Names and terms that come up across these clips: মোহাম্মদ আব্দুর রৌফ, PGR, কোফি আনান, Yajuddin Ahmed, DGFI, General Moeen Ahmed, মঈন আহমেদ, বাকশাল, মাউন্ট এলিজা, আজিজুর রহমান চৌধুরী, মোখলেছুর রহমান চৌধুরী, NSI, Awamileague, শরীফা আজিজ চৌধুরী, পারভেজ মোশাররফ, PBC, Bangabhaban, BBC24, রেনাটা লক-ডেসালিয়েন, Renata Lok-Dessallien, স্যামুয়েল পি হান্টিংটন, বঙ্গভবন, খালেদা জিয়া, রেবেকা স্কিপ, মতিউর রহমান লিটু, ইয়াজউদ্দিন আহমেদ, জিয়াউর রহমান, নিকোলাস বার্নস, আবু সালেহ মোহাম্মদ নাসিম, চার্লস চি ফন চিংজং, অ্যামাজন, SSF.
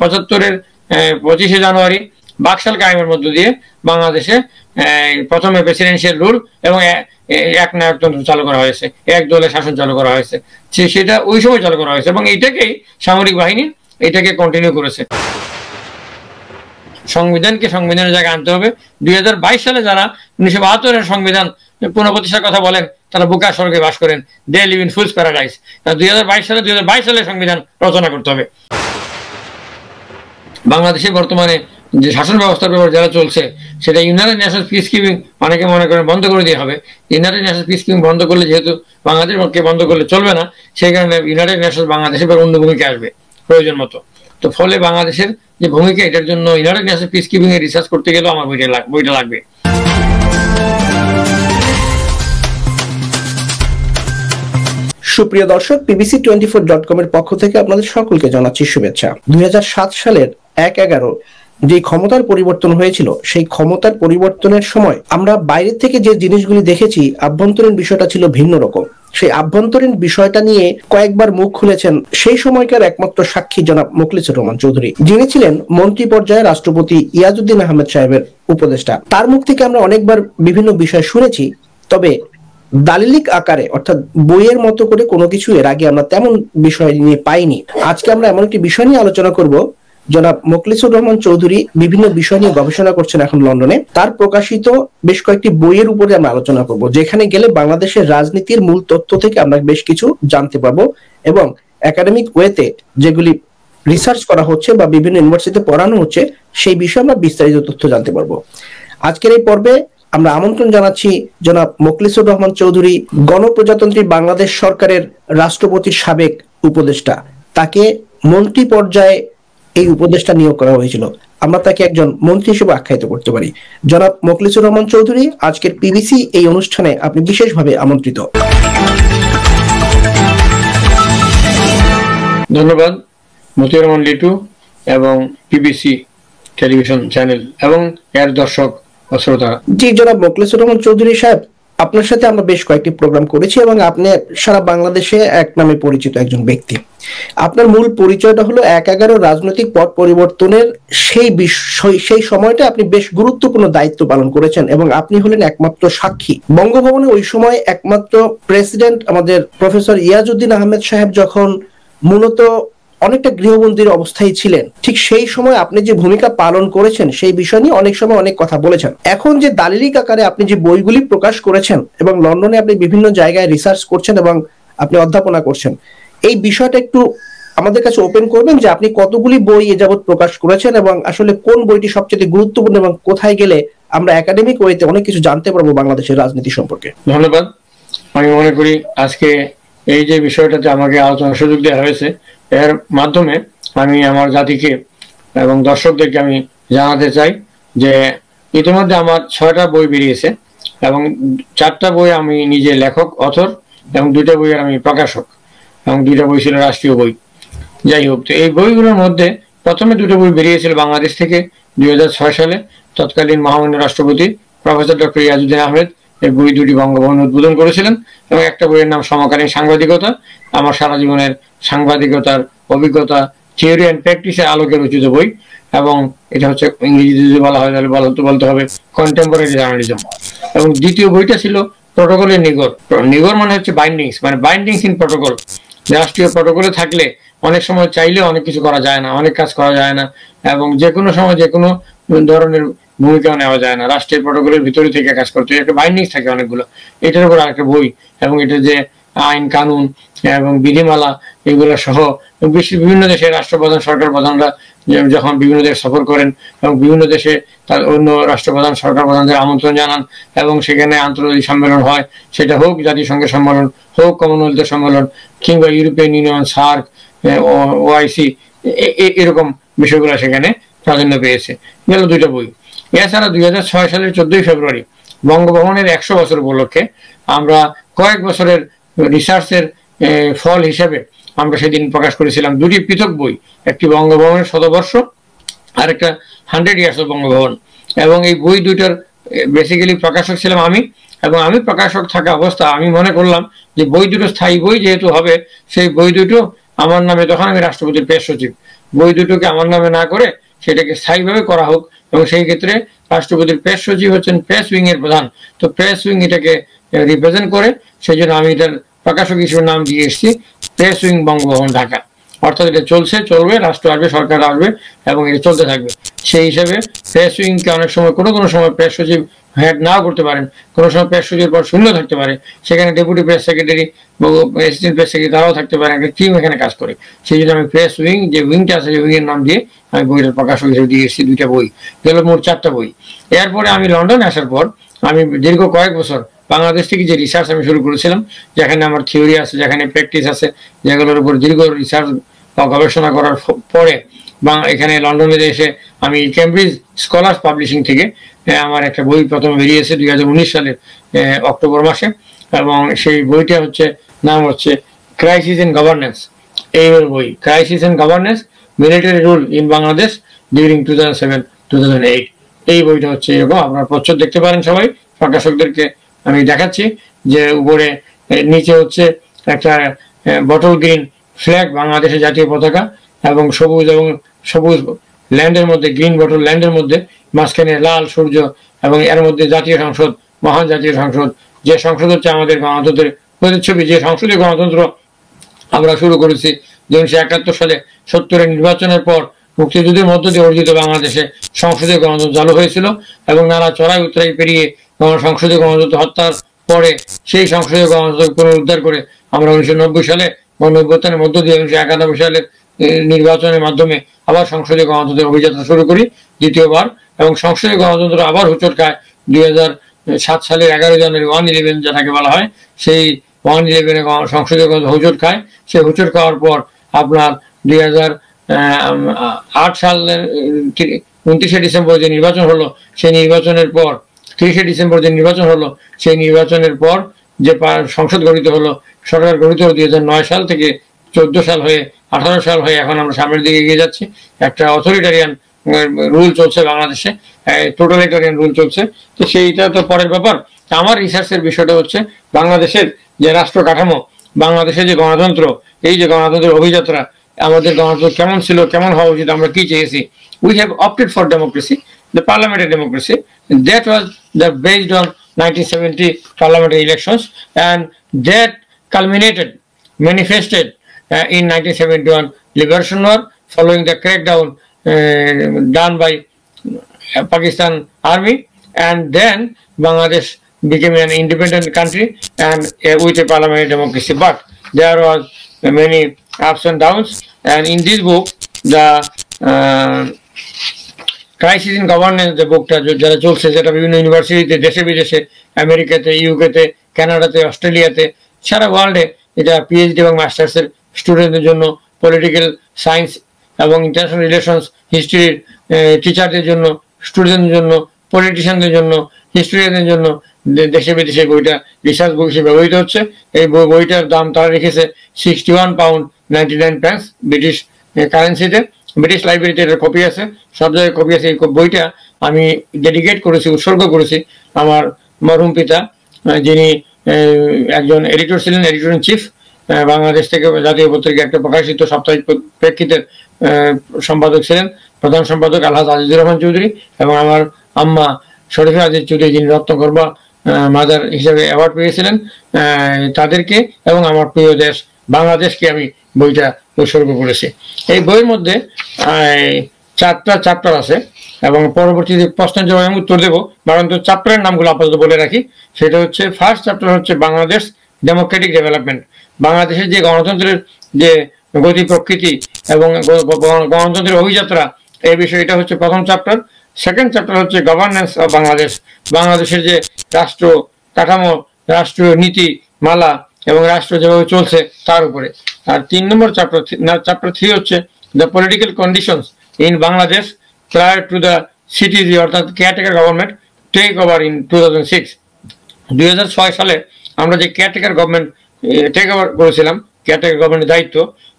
পঁচাত্তরের 25শে জানুয়ারি বাকশাল কায়েমের মধ্য দিয়ে বাংলাদেশে প্রথমে প্রেসিডেন্সিয়াল রুল এবং একনায়কতন্ত্র চালু করা হয়েছে, একদলীয় শাসন চালু করা হয়েছে, সেটা ওই সময় চালু করা হয়েছে এবং এইটাকেই সামরিক বাহিনী এটাকে কন্টিনিউ করেছে। সংবিধানকে সংবিধানের জায়গায় আনতে হবে। 2022 সালে যারা 1972-এর সংবিধান পুনঃপ্রতিষ্ঠার কথা বলেন তারা বোকা স্বর্গে বাস করেন, they live in fools paradise. 2022 সালে সংবিধান রচনা করতে হবে। বাংলাদেশে বর্তমানে যে শাসন ব্যবস্থার ব্যাপারে যারা চলছে সেটা ইউনাইটেড নেশনস পিস কিপিং অনেকে মনে করেন বন্ধ করে দেওয়া হবে। ইউনাইটেড নেশনস পিস কিপিং বন্ধ করলে, যেহেতু বাংলাদেশকে বন্ধ করলে চলবে না, সেই কারণে ইউনাইটেড নেশনস বাংলাদেশের অন্য ভূমিকা আসবে প্রয়োজন মতো। তো ফলে বাংলাদেশের যে ভূমিকা, এটার জন্য ইউনাইটেড নেশনস পিস কিপিং এর রিসার্চ করতে গেলেও আমার বইটা লাগবে। সুপ্রিয় দর্শক, bbc24.com এর পক্ষ থেকে আপনাদের সকলকে জানাচ্ছি শুভেচ্ছা। 2007 সালের 1/11 যে ক্ষমতার পরিবর্তন হয়েছিল, সেই ক্ষমতার পরিবর্তনের সময় আমরা বাইরে থেকে যে জিনিসগুলি দেখেছি, আভ্যন্তরীণ বিষয়টা ছিল ভিন্ন রকম। সেই আভ্যন্তরীণ বিষয়টা নিয়ে কয়েকবার মুখ খুলেছেন সেই সময়কার একমাত্র সাক্ষী জনাব মোখলেছুর রহমান চৌধুরী, যিনি ছিলেন মন্ত্রী পর্যায়ে রাষ্ট্রপতি ইয়াজউদ্দিন আহমেদ সাহেবের উপদেষ্টা। তার মুখ থেকে আমরা অনেকবার বিভিন্ন বিষয় শুনেছি, তবে দালিলিক আকারে অর্থাৎ বইয়ের মতো করে কোনো কিছু এর আগে আমরা তেমন বিষয় নিয়ে পাইনি। আজকে আমরা এমন একটি বিষয় নিয়ে আলোচনা করব, জনাব মোখলেছুর রহমান চৌধুরী বিভিন্ন বিষয় নিয়ে গবেষণা করছেন এখন লন্ডনে। তার প্রকাশিত বেশ কয়েকটি বইয়ের উপরে আমরা আলোচনা করব, যেখানে গেলে বাংলাদেশের রাজনীতির মূল তথ্য থেকে আমরা বেশ কিছু জানতে পারবো এবং একাডেমিক ওয়েতে যেগুলি রিসার্চ করা হচ্ছে বা বিভিন্ন ইউনিভার্সিটিতে পড়ানো হচ্ছে সেই বিষয়ে আমরা বিস্তারিত তথ্য জানতে পারবো। আজকের এই পর্বে আমরা আমন্ত্রণ জানাচ্ছি জনাব মোখলেছুর রহমান চৌধুরী, গণপ্রজাতন্ত্রী বাংলাদেশ সরকারের রাষ্ট্রপতির সাবেক উপদেষ্টা। তাকে মন্ত্রী পর্যায়ে এই উপদেষ্টা নিয়োগ করা হয়েছিল, আমরা তাকে একজন মন্ত্রী হিসেবে আখ্যায়িত করতে পারি। জনাব মোখলেছুর রহমান চৌধুরী, আজকের পিবিসি এই অনুষ্ঠানে আপনি বিশেষভাবে আমন্ত্রিত। ধন্যবাদ মতিউর রহমান লিটু এবং পিবিসি টেলিভিশন চ্যানেল এবং এর দর্শক শ্রোতা। জি জনাব মোখলেছুর রহমান চৌধুরী সাহেব, আপনার সাথে আমরা বেশ কয়েকটি প্রোগ্রাম করেছি এবং আপনি সারা বাংলাদেশে এক নামে পরিচিত একজন ব্যক্তি। আপনার মূল পরিচয়টা হলো 1/11 রাজনৈতিক পথ পরিবর্তনের সেই সময়টা আপনি বেশ গুরুত্বপূর্ণ দায়িত্ব পালন করেছেন এবং আপনি হলেন একমাত্র সাক্ষী। বঙ্গভবনে ওই সময় একমাত্র প্রেসিডেন্ট আমাদের প্রফেসর ইয়াজউদ্দিন আহমেদ সাহেব যখন মূলত অনেকটা গৃহবন্দীর অবস্থায় ছিলেন, ঠিক সেই সময় আপনি যে ভূমিকা পালন করেছেন সেই বিষয় নিয়ে অনেক সময় অনেক কথা বলেছেন। এখন যে দালিলিক আকারে আপনি যে বইগুলি প্রকাশ করেছেন এবং লন্ডনে আপনি বিভিন্ন জায়গায় রিসার্চ করছেন এবং আপনি অধ্যাপনা করছেন, এই বিষয়টা একটু আমাদের কাছে ওপেন করবেন যে আপনি কতগুলি বই এ যাবৎ প্রকাশ করেছেন এবং আসলে কোন বইটি সবচেয়ে গুরুত্বপূর্ণ এবং কোথায় গেলে আমরা একাডেমিক ওয়েতে অনেক কিছু জানতে পারবো বাংলাদেশের রাজনীতি সম্পর্কে। ধন্যবাদ। আমি মনে করি আজকে এই যে বিষয়টাতে আমাকে আলোচনার সুযোগ দেওয়া হয়েছে, এর মাধ্যমে আমি আমার জাতিকে এবং দর্শকদেরকে আমি জানাতে চাই যে ইতিমধ্যে আমার 6টা বই বেরিয়েছে এবং 4টা বই আমি নিজে লেখক অথর এবং 2টা বইয়ের আমি প্রকাশক এবং 2টা বই ছিল রাষ্ট্রীয় বই। যাই হোক, তো এই বইগুলোর মধ্যে প্রথমে 2টা বই বেরিয়েছিল বাংলাদেশ থেকে 2006 সালে। তৎকালীন মহামান্য রাষ্ট্রপতি প্রফেসর ডক্টর ইয়াজউদ্দিন আহমেদ এই বই দুটি বঙ্গভবনে উদ্বোধন করেছিলেন এবং একটা বইয়ের নাম সমকালীন সাংবাদিকতা, আমার সারা জীবনের সাংবাদিকতার অভিজ্ঞতা থিওরি অ্যান্ড প্র্যাকটিসের আলোকে রচিত বই এবং এটা হচ্ছে ইংরেজিতে যদি বলা হয় তাহলে বলতে হবে কন্টেম্পোরারি জার্নালিজম। এবং দ্বিতীয় বইটা ছিল প্রটোকলের নিগড়, মানে হচ্ছে বাইন্ডিংস, মানে বাইন্ডিংস ইন প্রটোকল। রাষ্ট্রীয় প্রটোকলে থাকলে অনেক সময় চাইলে অনেক কিছু করা যায় না, অনেক কাজ করা যায় না এবং যে কোনো সময় যে কোনো ধরনের ভূমিকা নেওয়া যায় না, রাষ্ট্রীয় প্রটোকলের ভিতরে থেকে কাজ করতে হয়, একটা বাইন্ডিংস থাকে অনেকগুলো। এটার উপর আরেকটা বই এবং এটা যে আইন কানুন এবং বিধিমালা এগুলো সহ বিশ্বের বিভিন্ন দেশের রাষ্ট্রপ্রধান সরকার প্রধানরা যখন বিভিন্ন দেশ সফর করেন এবং বিভিন্ন দেশে তার অন্য রাষ্ট্রপ্রধান সরকার প্রধানদের আমন্ত্রণ জানান এবং সেখানে আন্তর্জাতিক সম্মেলন হয়, সেটা হোক জাতিসংঘের সম্মেলন হোক কমনওয়েলথের সম্মেলন কিংবা ইউরোপিয়ান ইউনিয়ন, সার্ক, ওআইসি, এরকম বিষয়গুলো সেখানে প্রাধান্য পেয়েছে। গেল 2টা বই। এছাড়া 2006 সালের 14ই ফেব্রুয়ারি বঙ্গভবনের 100 বছর উপলক্ষে আমরা কয়েক বছরের রিসার্চের ফল হিসেবে আমরা সেদিন প্রকাশ করেছিলাম 2টি পৃথক বই, একটি বঙ্গভবনের 100 বর্ষ আর একটা 100 ইয়ার্স অফ বঙ্গভবন। এবং এই বই দুইটার বেসিক্যালি প্রকাশক ছিলাম আমি এবং আমি প্রকাশক থাকা অবস্থা আমি মনে করলাম যে বই দুটো স্থায়ী বই যেহেতু হবে, সেই বই দুটো আমার নামে, তখন আমি রাষ্ট্রপতির প্রেস সচিব, বই দুটোকে আমার নামে না করে সেটাকে স্থায়ীভাবে করা হোক এবং সেই ক্ষেত্রে রাষ্ট্রপতির প্রেস সচিব হচ্ছেন প্রেস উইং এর প্রধান, তো প্রেস উইং এটাকে রিপ্রেজেন্ট করে, সেজন্য আমি এটার প্রকাশক হিসেবে নাম দিয়ে এসেছি প্রেস উইং বঙ্গভবন ঢাকা। অর্থাৎ এটা চলছে, চলবে, রাষ্ট্র আসবে, সরকার আসবে এবং এটা চলতে থাকবে। সেই হিসাবে প্রেস উইংকে অনেক সময় কোনো কোনো সময় প্রেস সচিব হেড নাও করতে পারেন, কোনো সময় প্রেস সচিবের পর শূন্য থাকতে পারে, সেখানে ডেপুটি প্রেস সেক্রেটারি বা অ্যাসিস্ট্যান্ট প্রেস সেক্রেটারি তারাও থাকতে পারে, একটা টিম এখানে কাজ করে। সেই জন্য আমি প্রেস উইং যে উইংটা আছে সেই উইংয়ের নাম দিয়ে আমি বইটার প্রকাশক হিসেবে দিয়ে এসেছি দুইটা বই, গেল মোট চারটা বই। এরপরে আমি লন্ডন আসার পর আমি দীর্ঘ কয়েক বছর বাংলাদেশ থেকে যে রিসার্চ আমি শুরু করেছিলাম, যেখানে আমার থিওরি আছে, যেখানে প্র্যাকটিস আছে, যেগুলোর উপর দীর্ঘ রিসার্চ বা গবেষণা করার পরে এখানে লন্ডনে এসে আমি ক্যামব্রিজ স্কলার্স পাবলিশিং থেকে আমার একটা বই প্রথমে বেরিয়েছে 2019 সালের অক্টোবর মাসে, এবং সেই বইটা হচ্ছে নাম হচ্ছে ক্রাইসিস ইন গভর্নেন্স। এই বই crisis in governance military rule in Bangladesh during 2007-2008, এই বইটা হচ্ছে এরকম। আপনারা প্রচ্ছদ দেখতে পারেন, সবাই প্রকাশকদেরকে আমি দেখাচ্ছি যে উপরে নিচে হচ্ছে একটা বটল গ্রিন ফ্ল্যাগ বাংলাদেশের জাতীয় পতাকা এবং সবুজ ল্যান্ডের মধ্যে গ্রিন বটল ল্যান্ডের মধ্যে মাঝখানে লাল সূর্য এবং এর মধ্যে জাতীয় সংসদ, মহান জাতীয় সংসদ, যে সংসদ হচ্ছে আমাদের গণতন্ত্রের প্রতিচ্ছবি, যে সংসদীয় গণতন্ত্র আমরা শুরু করেছি 1971 সালে 70-এর নির্বাচনের পর মুক্তিযুদ্ধের মধ্য দিয়ে অর্জিত বাংলাদেশে সংসদীয় গণতন্ত্র চালু হয়েছিল এবং নানা চড়াই উতরাই পেরিয়ে সংসদীয় গণতন্ত্র হত্যার পরে সেই সংসদীয় গণতন্ত্র পুনরুদ্ধার করে আমরা 1990 সালে গণঅভ্যুত্থানের মধ্য দিয়ে 1991 সালের নির্বাচনের মাধ্যমে আবার সংসদীয় গণতন্ত্রের অভিযাত্রা শুরু করি দ্বিতীয়বার, এবং সংসদীয় গণতন্ত্র আবার হোঁচট খায় 2007 সালের 11 জানুয়ারি 1/11 যেটাকে বলা হয়, সেই 1/11-এ সংসদীয় গণতন্ত্র হোঁচট খায়। সেই হোঁচট খাওয়ার পর আপনার 2008 সালের 29শে ডিসেম্বর যে নির্বাচন হলো, সেই নির্বাচনের পর 30শে ডিসেম্বর যে নির্বাচন হলো, সেই নির্বাচনের পর যে সংসদ গঠিত হলো, সরকার গঠিত হলো 2009 সাল থেকে 14 সাল হয়ে 18 সাল হয়ে এখন আমরা সামনের দিকে এগিয়ে যাচ্ছি। একটা অথরিটারিয়ান রুল চলছে বাংলাদেশে, টোটালিটারিয়ান রুল চলছে, তো সেইটা তো পরের ব্যাপার। আমার রিসার্চের বিষয়টা হচ্ছে বাংলাদেশের যে রাষ্ট্র কাঠামো, বাংলাদেশের যে গণতন্ত্র, এই যে গণতন্ত্রের অভিযাত্রা, আমাদের গণতন্ত্র কেমন ছিল, কেমন হওয়া উচিত, আমরা কি চেয়েছি। We have opted for democracy, the parliamentary democracy that was based on 1970 parliamentary elections, and that culminated, manifested in 1971 liberation war, following the crackdown done by Pakistan army, and then Bangladesh became an independent country and with a parliamentary democracy. But there was many ups and downs, and in this book the crisis in governance যে বুকটা যারা চলছে, যেটা বিভিন্ন ইউনিভার্সিটিতে দেশে বিদেশে আমেরিকাতে, ইউকেতে, কানাডাতে, অস্ট্রেলিয়াতে, সারা ওয়ার্ল্ডে এটা পিএইচডি এবং মাস্টার্সের স্টুডেন্টদের জন্য, পলিটিক্যাল সায়েন্স এবং ইন্টারন্যাশনাল রিলেশনস হিস্ট্রির টিচারদের জন্য, স্টুডেন্টদের জন্য, পলিটিশিয়ানদের জন্য, হিস্টোরিয়ানদের জন্য দেশে বিদেশে বইটা রিসার্চ বই হিসেবে ব্যবহৃত হচ্ছে। এই বইটার দাম তারা রেখেছে £61.99 ব্রিটিশ কারেন্সিতে। ব্রিটিশ লাইব্রেরিতে এটার কপি আছে, সব জায়গায় কপি আছে। এই বইটা আমি ডেডিকেট করেছি, উৎসর্গ করেছি আমার মরহুম পিতা, যিনি একজন এডিটর ছিলেন, এডিটর ইন চিফ, বাংলাদেশ থেকে জাতীয় পত্রিকা একটা প্রকাশিত সাপ্তাহিক প্রেক্ষিতের সম্পাদক ছিলেন, প্রধান সম্পাদক আলহাজ আজিজুর রহমান চৌধুরী, এবং আমার আম্মা শরীফা আজিজ চৌধুরী, যিনি রত্নগর্বা মাদার হিসাবে অ্যাওয়ার্ড পেয়েছিলেন, তাদেরকে এবং আমার প্রিয় দেশ বাংলাদেশকে আমি বইটা উৎসর্গ করেছি। এই বইয়ের মধ্যে চারটা চ্যাপ্টার আছে এবং পরবর্তীতে প্রশ্নের জবাবে আমি উত্তর দেবো, কারণ তো চ্যাপ্টারের নামগুলো আপাতত বলে রাখি। সেটা হচ্ছে ফার্স্ট চ্যাপ্টার হচ্ছে বাংলাদেশ ডেমোক্রেটিক ডেভেলপমেন্ট, বাংলাদেশের যে গণতন্ত্রের যে গতি প্রকৃতি এবং গণতন্ত্রের অভিযাত্রা, এই বিষয়ে এটা হচ্ছে প্রথম চ্যাপ্টার। সেকেন্ড চ্যাপ্টার হচ্ছে গভর্নেন্স অফ বাংলাদেশ, বাংলাদেশের যে রাষ্ট্র কাঠামো, রাষ্ট্রীয় নীতিমালা এবং রাষ্ট্র যেভাবে চলছে তার উপরে। আর 3 নম্বর চ্যাপ্টার 3 হচ্ছে the political conditions in Bangladesh prior to the CTG, অর্থাৎ caretaker government take over in 2006। 2006 সালে আমরা যে কেয়ারটেকার গভর্নমেন্ট টেক ওভার করেছিলাম, কেয়ারটেকার গভর্নমেন্টের দায়িত্ব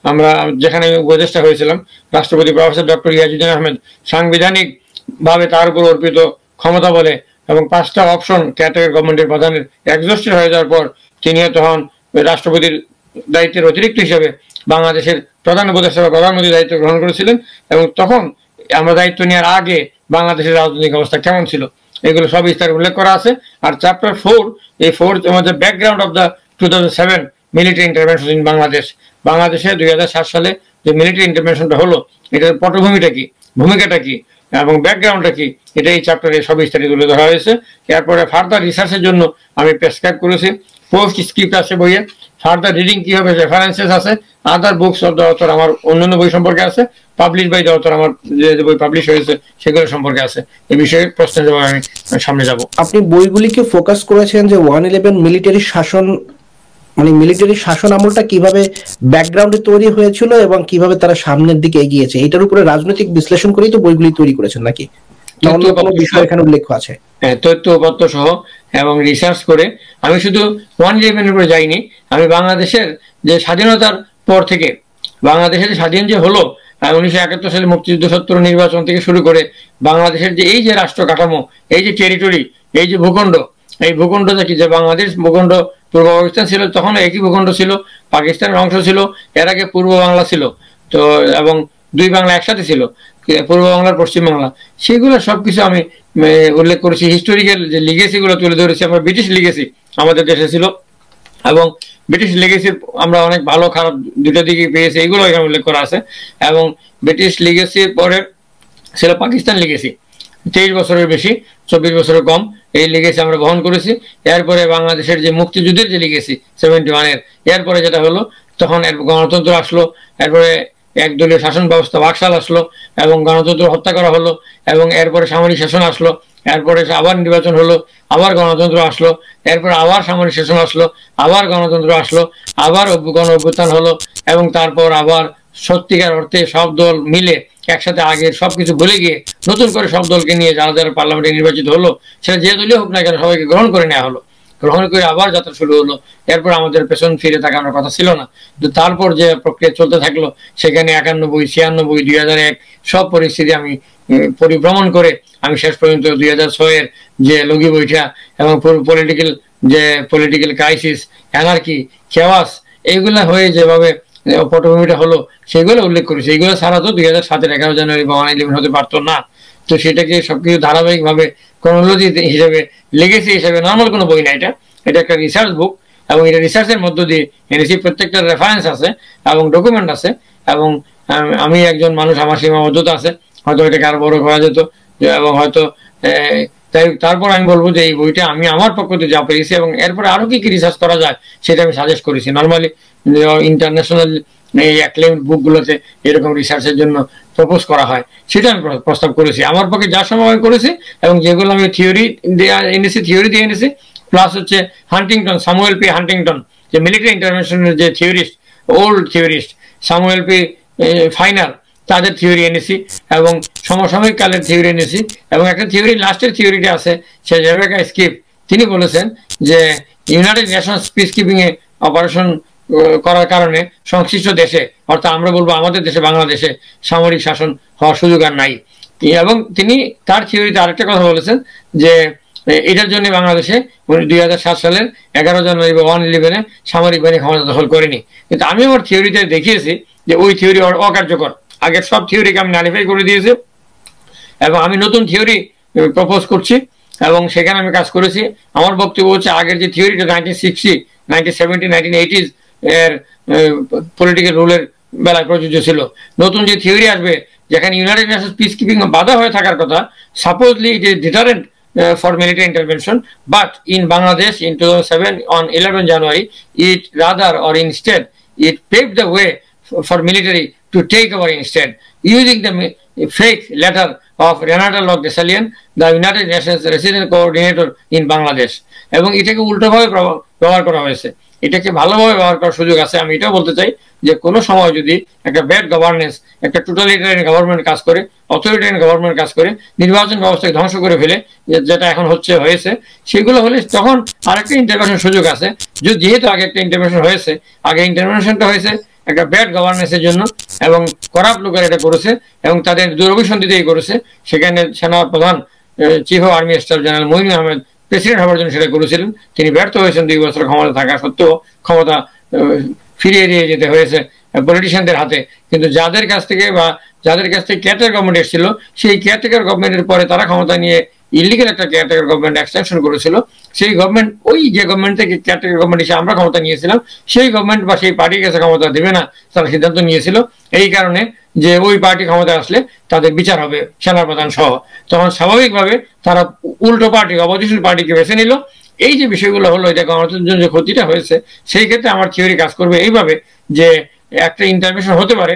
আমরা, যেখানে উপদেষ্টা হয়েছিলাম রাষ্ট্রপতি প্রফেসর ডক্টর ইয়াজুদ্দিন আহমেদ, সাংবিধানিকভাবে তার উপর অর্পিত ক্ষমতা বলে এবং 5টা অপশন কেয়ারটেকার গভর্নমেন্টের প্রধানের এক্সস্টেড হয়ে যাওয়ার পর চিহ্নিত হন রাষ্ট্রপতির দায়িত্বের অতিরিক্ত হিসাবে বাংলাদেশের প্রধান উপদেষ্টা বা প্রধানমন্ত্রী দায়িত্ব গ্রহণ করেছিলেন এবং তখন আমরা দায়িত্ব নেওয়ার আগে বাংলাদেশের রাজনৈতিক অবস্থা কেমন ছিল এগুলো সব বিস্তারিত উল্লেখ করা আছে। আর চ্যাপ্টার 4 এই 4 আমাদের background of the 2007 military intervention in Bangladesh, বাংলাদেশে 2007 সালে যে মিলিটারি ইন্টারভেনশনটা হলো এটার পটভূমিটা কি, ভূমিকাটা কি এবং ব্যাকগ্রাউন্ডটা কি, এটা এই চ্যাপ্টারে সব বিস্তারিত তুলে ধরা হয়েছে। এরপরে ফার্দার রিসার্চের জন্য আমি প্রেসক্রাইব করেছি, পোস্ট স্ক্রিপ্ট আছে বইয়ে, ফার্দার রিডিং কি হবে, রেফারেন্সেস আছে, other books of the author আমার অন্যান্য বই সম্পর্কে আছে, পাবলিশ বাই দ্য অথর আমার যে বই পাবলিশ হয়েছে সেগুলো সম্পর্কে আছে। এই বিষয়ে প্রশ্ন জবাব আমি সামনে যাব। আপনি বইগুলিকে ফোকাস করেছেন যে 111 মিলিটারি শাসন মানে মিলিটারি শাসন আমলটা কিভাবে ব্যাকগ্রাউন্ডে তৈরি হয়েছিল এবং কিভাবে তারা সামনের দিকে এগিয়েছে, এটার উপরে রাজনৈতিক বিশ্লেষণ করেই তো বইগুলি তৈরি করেছেন নাকি? তথ্যপত্র সহ এবং রিসার্চ করে আমি শুধু 111 উপরে যাইনি, আমি বাংলাদেশের যে স্বাধীনতার পর থেকে বাংলাদেশের স্বাধীন যে হলো 1971 সালে মুক্তিযুদ্ধ সত্তর নির্বাচন থেকে শুরু করে বাংলাদেশের যে এই যে রাষ্ট্র কাঠামো, এই যে টেরিটরি, এই যে ভূখণ্ড, এই ভূখণ্ডটা কি যে বাংলাদেশ ভূখণ্ড পূর্ব পাকিস্তান ছিল, তখন একই ভূখণ্ড ছিল, পাকিস্তানের অংশ ছিল, এর আগে পূর্ব বাংলা ছিল, তো এবং দুই বাংলা একসাথে ছিল, পূর্ব বাংলার পশ্চিম বাংলা, সেগুলো সবকিছু আমি উল্লেখ করেছি। হিস্টোরিক্যাল যে লিগেসিগুলো তুলে ধরেছি, আমরা ব্রিটিশ লিগেসি আমাদের দেশে ছিল এবং ব্রিটিশ লিগেসি আমরা অনেক ভালো খারাপ দুটো দিকে পেয়েছি, এগুলো এখানে উল্লেখ করা আছে। এবং ব্রিটিশ লিগেসির পরে ছিল পাকিস্তান লিগেসি, 23 বছরের বেশি, 24 বছরের কম, এই লিগেসি আমরা বহন করেছি। এরপরে বাংলাদেশের যে মুক্তিযুদ্ধের যে লিগেসি 71-এর, এরপরে যেটা হলো তখন গণতন্ত্র আসলো, এরপরে একদলীয় শাসন ব্যবস্থা বাকশাল আসলো এবং গণতন্ত্র হত্যা করা হলো এবং এরপরে সামরিক শাসন আসলো, এরপরে আবার নির্বাচন হলো, আবার গণতন্ত্র আসলো, এরপরে আবার সামরিক শাসন আসলো, আবার গণতন্ত্র আসলো, আবার গণ অভ্যুত্থান হলো এবং তারপর আবার সত্যিকার অর্থে সব দল মিলে একসাথে আগের সবকিছু ভুলে গিয়ে নতুন করে সব দলকে নিয়ে যারা যারা পার্লামেন্টে নির্বাচিত হলো, সেটা যে দলীয় হোক না কেন সবাইকে গ্রহণ করে নেওয়া হলো, গ্রহণ করে আবার যাত্রা শুরু হলো। এরপর আমাদের পেছন ফিরে তাকানোর কথা ছিল না, তারপর যে প্রক্রিয়া চলতে থাকলো সেখানে 91, 96, 2001 সব পরিস্থিতি আমি পরিভ্রমণ করে আমি শেষ পর্যন্ত 2006-এর যে লগি বৈঠা এবং পলিটিক্যাল যে পলিটিক্যাল ক্রাইসিস, অ্যানার্কি, খেওয়াস, এইগুলা হয়ে যেভাবে পটভূমিটা হলো সেগুলো উল্লেখ করেছে। এইগুলো ছাড়া তো 2007-এর 11 জানুয়ারি বা 11 হতে পারতো না, তো সেটাকে সবকিছু ধারাবাহিকভাবে ক্রনোলজি হিসেবে লেগেসি হিসেবে নর্মাল কোনো বই না, এটা এটা একটা রিসার্চ বুক এবং এটা রিসার্চের মধ্য দিয়ে এনেছি। প্রত্যেকটা রেফারেন্স আছে এবং ডকুমেন্ট আছে এবং আমি একজন মানুষ, আমার সীমাবদ্ধতা আছে, হয়তো এটাকে আরো বড় করা যেত এবং হয়তো তাই তারপর আমি বলবো যে এই বইটা আমি আমার পক্ষ থেকে যা পেয়েছি এবং এরপরে আরো কি কি রিসার্চ করা যায় সেটা আমি সাজেস্ট করেছি। নর্মালি ইন্টারন্যাশনাল এই অ্যাক্লেমড বুকগুলোতে এরকম রিসার্চের জন্য প্রপোজ করা হয়, সেটা আমি প্রস্তাব করেছি, আমার পক্ষে যা সম্ভব আমি করেছি এবং যেগুলো আমি থিওরি দিয়ে এনেছি, প্লাস হচ্ছে হান্টিংটন, স্যামুয়েল পি হান্টিংটন যে মিলিটারি ইন্টারভেনশনের যে theorist, old theorist, Samuel P Finer, তাদের থিওরি এনেছি এবং সমসাময়িক কালের থিওরি এনেছি এবং একটা থিওরি লাস্টের থিওরিটা আছে সে রেবেকা স্কিপ, তিনি বলেছেন যে ইউনাইটেড নেশনস পিস কিপিংয়ে অপারেশন করার কারণে সংশ্লিষ্ট দেশে, অর্থাৎ আমরা বলবো আমাদের দেশে বাংলাদেশে সামরিক শাসন হওয়ার সুযোগ আর নাই। এবং তিনি তার থিওরিতে আরেকটা কথা বলেছেন যে এটার জন্য বাংলাদেশে 2007 সালের 11 জানুয়ারি বা 111-এ সামরিক বাহিনী ক্ষমতা দখল করেনি, কিন্তু আমি আমার থিওরিতে দেখিয়েছি যে ওই থিওরি অকার্যকর, আগের সব থিওরিকে আমি নালিফাই করে দিয়েছি এবং আমি নতুন থিওরি প্রপোজ করছি এবং সেখানে আমি কাজ করেছি। আমার বক্তব্য হচ্ছে আগের যে থিওরিটা 1960, 1970, 1980s এর পলিটিক্যাল রুলের বেলায় প্রযোজ্য ছিল, নতুন যে থিওরি আসবে যেখানে ইউনাইটেড নেশনস পিস কিপিং বাধা হয়ে থাকার কথা, supposedly it is deterrent for military intervention, but in Bangladesh in 2007 on 11 January it rather or instead it pave the way for military to take over instead, using the fake letter of Renata Lok-Dessallien, the United Nations resident coordinator in Bangladesh. এবং এটাকে উল্টোভাবে ব্যবহার করা হয়েছে, এটাকে ভালোভাবে ব্যবহার করার সুযোগ আছে। আমি এটাও বলতে চাই যে কোনো সময় যদি একটা ব্যাড গভর্নেন্স, একটা টোটালিটারিয়ান গভর্নমেন্ট কাজ করে, অথরিটারিয়ান গভর্নমেন্ট কাজ করে, নির্বাচন ব্যবস্থাকে ধ্বংস করে ফেলে, যেটা এখন হয়েছে, সেগুলো হলে তখন আরেকটা ইন্টারভেনশন সুযোগ আছে। যেহেতু আগে একটা ইন্টারভেনশন হয়েছে, আগে ইন্টারভেনশনটা হয়েছে একটা ব্যাড গভর্নেন্সের জন্য এবং করাপ্ট লোকেরা এটা করেছে এবং তাদের দুরভিসন্ধিতেই করেছে, সেখানে সেনা প্রধান chief of army staff general Moin Ahmed president হওয়ার জন্য সেটা করেছিলেন, তিনি ব্যর্থ হয়েছেন 2 বছর ক্ষমতা থাকা সত্ত্বেও, ক্ষমতা ফিরিয়ে নিয়ে যেতে হয়েছে পলিটিশিয়ানদের হাতে। কিন্তু যাদের কাছ থেকে বা যাদের কাছ থেকে ক্যাটেগর গভর্নমেন্ট এসেছিল, সেই ক্যাটেগর গভর্নমেন্টের পরে তারা ক্ষমতা নিয়ে ইলিগাল একটা ক্যাটেগর গভর্নমেন্ট এক্সটেনশন করেছিল। সেই গভর্নমেন্ট, ওই যে গভর্নমেন্ট থেকে ক্যাটেগর গভর্নমেন্ট হিসেবে আমরা ক্ষমতা নিয়েছিলাম, সেই গভর্নমেন্ট বা সেই পার্টির কাছে ক্ষমতা দেবে না তারা সিদ্ধান্ত নিয়েছিল, এই কারণে যে ওই পার্টি ক্ষমতায় আসলে তাদের বিচার হবে সেনার প্রধান সহ। তখন স্বাভাবিকভাবে তারা উল্টো পার্টি, অপোজিশন পার্টিকে বেছে নিল। এই যে বিষয়গুলো হলো, এটা গণতন্ত্রের জন্য যে ক্ষতিটা হয়েছে, সেই ক্ষেত্রে আমার থিওরি কাজ করবে এইভাবে যে একটা ইন্টারভেনশন হতে পারে,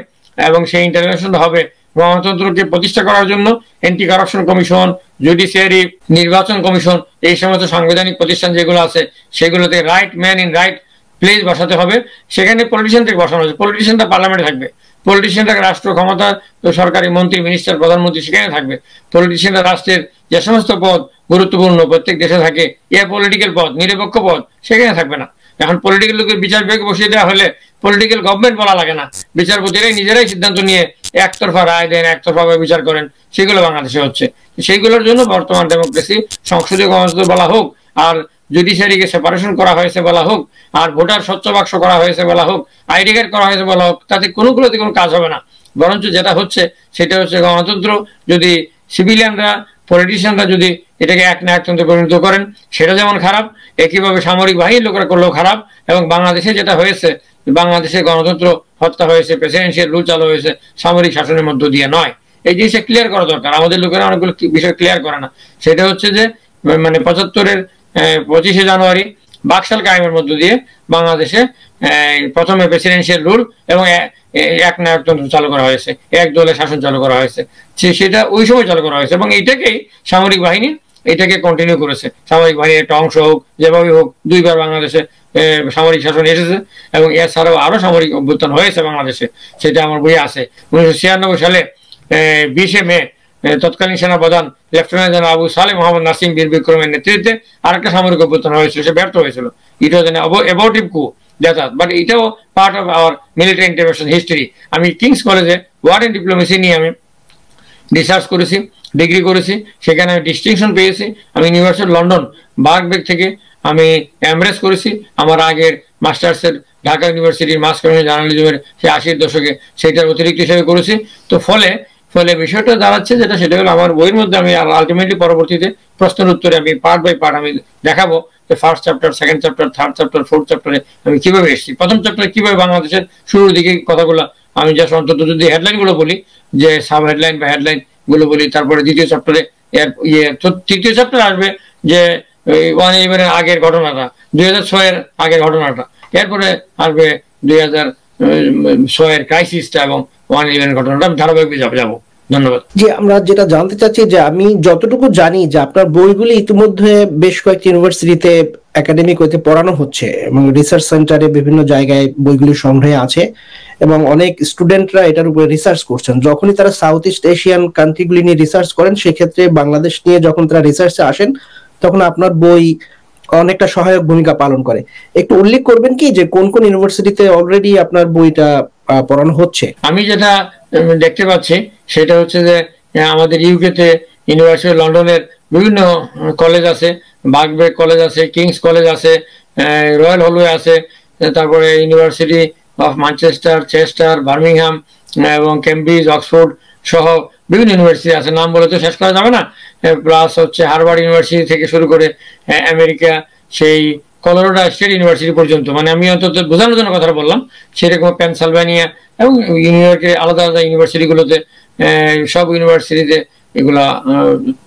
এবং সেই ইন্টারভেনশন হবে গণতন্ত্রকে প্রতিষ্ঠা করার জন্য। অ্যান্টি কারাপশন কমিশন, জুডিশিয়ারি, নির্বাচন কমিশন, এই সমস্ত সাংবিধানিক প্রতিষ্ঠান যেগুলো আছে সেগুলোতে right man in right place বসাতে হবে। সেখানে পলিটিশিয়ানদের বসানো হচ্ছে, পলিটিশিয়ানটা পার্লামেন্টে থাকবে, পলিটিশিয়ানরা রাষ্ট্র ক্ষমতা, সরকারি মন্ত্রী, মিনিস্টার, প্রধানমন্ত্রী সেখানে থাকবে। পলিটিশিয়ানরা রাষ্ট্রের যে সমস্ত পদ গুরুত্বপূর্ণ প্রত্যেক দেশে থাকে, এ পলিটিক্যাল পদ, নিরপেক্ষ পদ সেখানে থাকবে না। এখন পলিটিক্যাল লোকের বিচার বিভাগ বসিয়ে দেওয়া হলে পলিটিক্যাল গভর্নমেন্ট বলা লাগে না, বিচারপতিরাই নিজেরাই সিদ্ধান্ত নিয়ে একতরফা রায় দেন, একতরফাভাবে বিচার করেন। সেগুলো বাংলাদেশে হচ্ছে। সেইগুলোর জন্য বর্তমান ডেমোক্রেসি, সংসদীয় গণতন্ত্র বলা হোক, আর জুডিশিয়ারিকে সেপারেশন করা হয়েছে বলা হোক, আর ভোটার স্বচ্ছ বাক্স করা হয়েছে বলা হোক, আইডি কার্ড করা হয়েছে বলা হোক, তাতে কোনোগুলোতে কোনো কাজ হবে না। বরঞ্চ যেটা হচ্ছে সেটা হচ্ছে গণতন্ত্র যদি সিভিলিয়ানরা, পলিটিশিয়ানরা যদি এটাকে এক নায়কতন্ত্রে পরিণত করেন সেটা যেমন খারাপ, একইভাবে সামরিক বাহিনীর লোকেরা করলেও খারাপ। এবং বাংলাদেশে যেটা হয়েছে, বাংলাদেশে গণতন্ত্র হত্যা হয়েছে, প্রেসিডেন্সিয়াল রুল চালু হয়েছে সামরিক শাসনের মধ্য দিয়ে নয়। এই জিনিসটা ক্লিয়ার করা দরকার। আমাদের লোকেরা অনেকগুলো বিষয় ক্লিয়ার করে না। সেটা হচ্ছে যে 75-এর 25শে জানুয়ারি বাকশাল কায়েমের মধ্য দিয়ে বাংলাদেশে প্রথমে প্রেসিডেন্সিয়াল রুল এবং এক নায়কতন্ত্র চালু করা হয়েছে, এক দলের শাসন চালু করা হয়েছে, সেটা ওই সময় চালু করা হয়েছে। এবং এইটাকেই সামরিক বাহিনী এটাকে কন্টিনিউ করেছে। সামরিক বাহিনীর একটা অংশ হোক, যেভাবে হোক, দুইবার বাংলাদেশে সামরিক শাসন এসেছে। এবং এছাড়াও আরো সামরিক অভ্যুত্থান হয়েছে বাংলাদেশে, সেটা আমার বইয়ে আছে। 1996 সালে 20শে মে তৎকালীন সেনাপ্রধান লেফটেন্যান্ট জেনারেল আবু সালেহ মোহাম্মদ নাসিম বীর বিক্রমের নেতৃত্বে আরেকটা সামরিক অভ্যুত্থান হয়েছিল, সে ব্যর্থ হয়েছিল। ইট ওয়াজ অ্যান অ্যাবর্টিভ কু, বাট এটাও part of our military intervention history. আমি কিংস কলেজে ওয়ার অ্যান্ড ডিপ্লোমেসি নিয়ে আমি রিসার্চ করেছি, ডিগ্রি করেছি, সেখানে আমি ডিস্টিংশন পেয়েছি। আমি ইউনিভার্সিটি অফ লন্ডন বার্কবেক থেকে আমি এমব্রেস করেছি। আমার আগের মাস্টার্সের ঢাকা ইউনিভার্সিটির মাস কমিউনিকেশন জার্নালিজমের সেই 80-এর দশকে সেটার অতিরিক্ত হিসেবে করেছি। তো ফলে বিষয়টা দাঁড়াচ্ছে যেটা, সেটা হলো আমার বইয়ের মধ্যে আমি আলটিমেটলি পরবর্তীতে প্রশ্নের উত্তরে আমি পার্ট বাই পার্ট আমি দেখাবো যে first chapter, second chapter, third chapter, fourth চ্যাপ্টারে আমি কিভাবে এসেছি, প্রথম চ্যাপ্টারে কিভাবে বাংলাদেশের শুরুর দিকে কথাগুলো আমি জাস্ট অন্তত যদি হেডলাইনগুলো বলি, যে সাব হেডলাইন বা হেডলাইনগুলো বলি, তারপরে দ্বিতীয় চ্যাপ্টারে তৃতীয় চ্যাপ্টার আসবে যে 1/11 আগের ঘটনাটা, 2006-এর আগের ঘটনাটা, এরপরে আসবে 2006-এর ক্রাইসিসটা এবং 1/11 ঘটনাটা। আমি ধারাবাহিকভাবে যাবো। ধন্যবাদ। জি, আমরা যেটা জানতে চাচ্ছি যে আমি যতটুকু জানি যে আপনার বইগুলি ইতিমধ্যে বেশ কয়েকটি ইউনিভার্সিটিতে একাডেমিক ওয়েতে পড়ানো হচ্ছে এবং রিসার্চ সেন্টারে বিভিন্ন জায়গায় বইগুলি সংগ্রহে আছে এবং অনেক স্টুডেন্টরা এটার উপরে রিসার্চ করছেন। যখনই তারা সাউথ ইস্ট এশিয়ান কান্ট্রিগুলি নিয়ে রিসার্চ করেন, সেক্ষেত্রে বাংলাদেশ নিয়ে যখন তারা রিসার্চে আসেন তখন আপনার বই অনেকটা সহায়ক ভূমিকা পালন করে। একটু উল্লেখ করবেন কি যে কোন কোন ইউনিভার্সিটিতে অলরেডি আপনার বইটা পড়ানো হচ্ছে? আমি যেটা দেখতে পাচ্ছি সেটা হচ্ছে যে আমাদের ইউকেতে ইউনিভার্সিটি অফ লন্ডনের বিভিন্ন কলেজ আছে, বার্কবেক কলেজ আছে, কিংস কলেজ আছে, রয়্যাল হলওয়ে আছে, তারপরে university of Manchester, Chester, Birmingham এবং কেমব্রিজ, অক্সফোর্ড সহ বিভিন্ন ইউনিভার্সিটি আছে, নাম বলে তো শেষ করা যাবে না। প্লাস হচ্ছে হার্ভার্ড ইউনিভার্সিটি থেকে শুরু করে আমেরিকা সেই কলোরাডো স্টেট ইউনিভার্সিটি পর্যন্ত, মানে আমি অন্তত বোঝানোর জন্য কথাটা বললাম, সেরকম পেনসিলভানিয়া এবং নিউইয়র্কের আলাদা আলাদা ইউনিভার্সিটিগুলোতে, সব ইউনিভার্সিটিতে এগুলা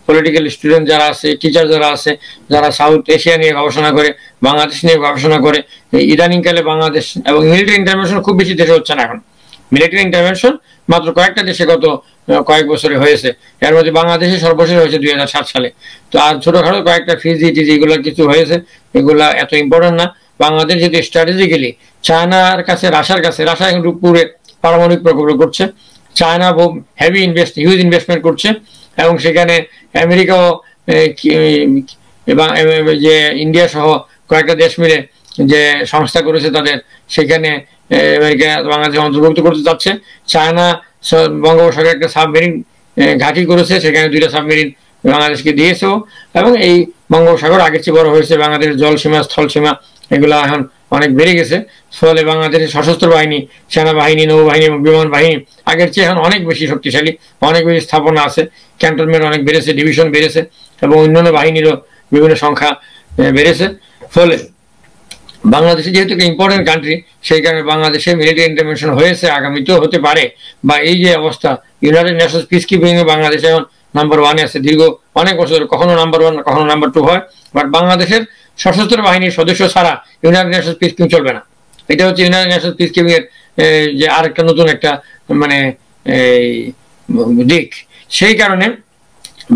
পলিটিক্যাল স্টুডেন্ট যারা আছে, টিচার যারা আছে, যারা সাউথ এশিয়া নিয়ে গবেষণা করে, বাংলাদেশ নিয়ে গবেষণা করে। ইদানিংকালে বাংলাদেশ এবং মিলিটারি ইন্টারভেনশন খুব বেশি দেশে হচ্ছে না। এখন মিলিটারি ইন্টারভেনশন মাত্র কয়েকটা দেশে গত কয়েক বছরে হয়েছে। এর মধ্যে বাংলাদেশে সর্বশেষ হয়েছে 2007 সালে। তো আর ছোটখাটো কয়েকটা ফিজি টিজি এগুলো কিছু হয়েছে, এগুলা এত ইম্পর্টেন্ট না। বাংলাদেশ যদি স্ট্র্যাটেজিক্যালি চায়নার কাছে, রাশিয়ার কাছে, রাশিয়া এখন রূপপুরে পারমাণবিক প্রকল্প করছে, চায়না হেভি হিউজ ইনভেস্টমেন্ট করছে, এবং সেখানে আমেরিকাও এবং যে ইন্ডিয়া সহ কয়েকটা দেশ মিলে যে সংস্থা করেছে তাদের, সেখানে আমেরিকা বাংলাদেশ অন্তর্ভুক্ত করতে চাচ্ছে। চায়না বঙ্গোপসাগরে একটা সাবমেরিন ঘাঁটি করেছে, সেখানে 2টা সাবমেরিন বাংলাদেশকে দিয়েছেও, এবং এই বঙ্গোপসাগর আগের চেয়ে বড় হয়েছে। বাংলাদেশের জল সীমা, স্থল সীমা এগুলো এখন অনেক বেড়ে গেছে ফলে বাংলাদেশের সশস্ত্র বাহিনী সেনাবাহিনী নৌবাহিনী বিমান বাহিনী আগের চেয়ে এখন অনেক বেশি শক্তিশালী অনেক বেশি স্থাপনা আছে ক্যান্টনমেন্ট অনেক বেড়েছে ডিভিশন বেড়েছে এবং অন্যান্য বাহিনীরও বিভিন্ন সংখ্যা বেড়েছে ফলে বাংলাদেশ যেহেতু একটা ইম্পর্টেন্ট কান্ট্রি সেই কারণে বাংলাদেশে মিলিটারি ইন্টারভেনশন হয়েছে আগামীতেও হতে পারে বা এই যে অবস্থা ইউনাইটেড নেশনস পিস কিপিং এ বাংলাদেশ এখন নাম্বার ওয়ানে আছে দীর্ঘ অনেক বছর কখনো নাম্বার ওয়ান কখনো নাম্বার টু হয় বাট বাংলাদেশের সশস্ত্র বাহিনীর সদস্য ছাড়া ইউনাইটেড নেশনস পিস কিপিং চলবে না এটা হচ্ছে ইউনাইটেড নেশনস পিস কিপিং এর যে আরেকটা নতুন একটা মানে দিক সেই কারণে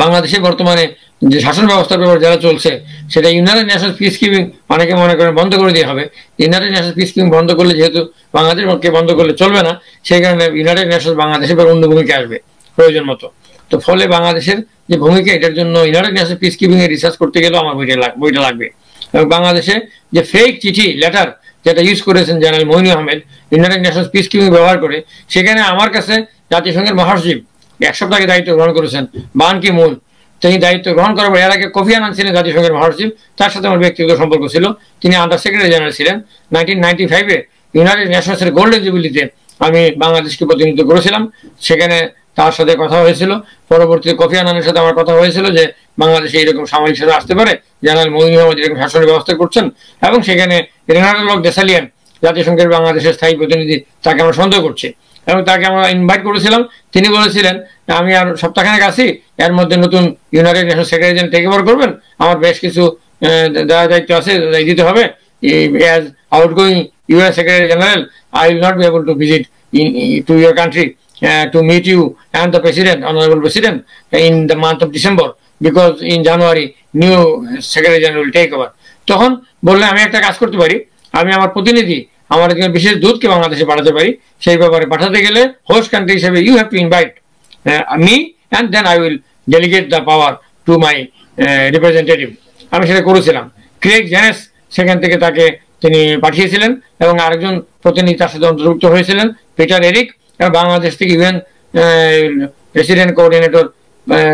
বাংলাদেশে বর্তমানে যে শাসন ব্যবস্থার ব্যাপারে যারা চলছে সেটা ইউনাইটেড নেশনস পিস কিপিং অনেকে মনে করেন বন্ধ করে দিয়ে হবে ইউনাইটেড নেশনস পিস কিপিং বন্ধ করলে যেহেতু বাংলাদেশকে বন্ধ করলে চলবে না সেই কারণে ইউনাইটেড নেশনস বাংলাদেশের পর অন্য ভূমিকা আসবে প্রয়োজন মতো তো ফলে বাংলাদেশের যে ভূমিকা এটার জন্য ইউনাইটেড নেশনস পিস কিপিং এ রিসার্চ করতে গেলেও আমার বইটা লাগবে এবং বাংলাদেশে যে ফেক চিঠি লেটার যেটা ইউজ করেছেন general মঈন আহমেদ United Nations peace keeping ব্যবহার করে সেখানে আমার কাছে জাতিসংঘের মহাসচিব ১ সপ্তাহ আগে দায়িত্ব গ্রহণ করেছেন বান কি মুন তিনি দায়িত্ব গ্রহণ করার পর এর আগে কোফি আনান ছিলেন জাতিসংঘের মহাসচিব তার সাথে আমার ব্যক্তিগত সম্পর্ক ছিল তিনি আন্ডার সেক্রেটারি জেনারেল ছিলেন 1995-এ ইউনাইটেড নেশনসের গোল্ডেন জুবিলিতে আমি বাংলাদেশকে প্রতিনিধিত্ব করেছিলাম সেখানে তার সাথে কথা হয়েছিল পরবর্তীতে কোফি আনানের সাথে আমার কথা হয়েছিল যে বাংলাদেশে এইরকম সামরিক শাসন আসতে পারে জেনারেল মঈন আহমেদ এরকম শাসনের ব্যবস্থা করছেন এবং সেখানে রেনাটা লক-ডেসালিয়েন জাতিসংঘের বাংলাদেশের স্থায়ী প্রতিনিধি তাকে আমরা সন্দেহ করছি এবং তাকে আমরা ইনভাইট করেছিলাম তিনি বলেছিলেন আমি আর সপ্তাহখানেক আছি এর মধ্যে নতুন United Nations secretary general take over করবেন আমার বেশ কিছু দায়িত্ব আছে দিতে হবে as outgoing UN secretary general I will not be able to visit to your country to meet you and the president honorable president in the month of December because in January new secretary general will take over তখন বললে আমি একটা কাজ করতে পারি আমি আমার প্রতিনিধি আমার একজন বিশেষ দূতকে বাংলাদেশে পাঠাতে পারি সেই ব্যাপারে পাঠাতে গেলে হোস্ট কান্ট্রি হিসেবে you have to invite me and then I will delegate the power to my representative আমি সেটা করেছিলাম ক্রেগ জেনেস সেখান থেকে তাকে তিনি পাঠিয়েছিলেন এবং আরেকজন প্রতিনিধি তার সাথে অন্তর্ভুক্ত হয়েছিলেন পিটার এরিক বাংলাদেশ থেকে ইউএন প্রেসিডেন্ট কোঅর্ডিনেটর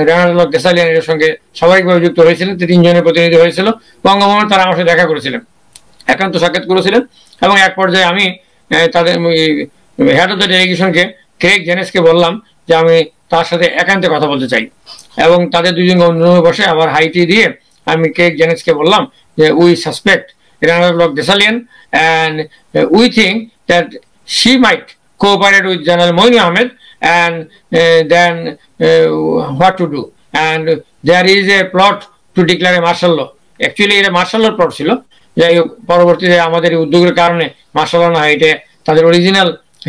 রেনাটা লক-ডেসালিয়েন এর সঙ্গে স্বাভাবিকভাবে যুক্ত হয়েছিলেন তিনজনের প্রতিনিধি হয়েছিল বঙ্গভবনে তারা আমার সাথে দেখা করেছিলেন একান্ত সাক্ষাৎ করেছিলেন এবং এক পর্যায়ে আমি তাদের হেড অফ দ্য ডেলিগেশনকে ক্রেগ জেনেসকে বললাম যে আমি তার সাথে একান্তে কথা বলতে চাই এবং তাদের দুজনকে অনুরোধ বসে আবার হাইটি দিয়ে আমি ক্রেগ জেনেসকে বললাম যে we suspect রেনাটা লক-ডেসালিয়েন and we think that she might cooperated with General Moeen Ahmed and then what to do and there is a plot to declare a martial law actually it a martial law plot chilo jai hok porobortite amader uddyoger karone martial law na eta tader original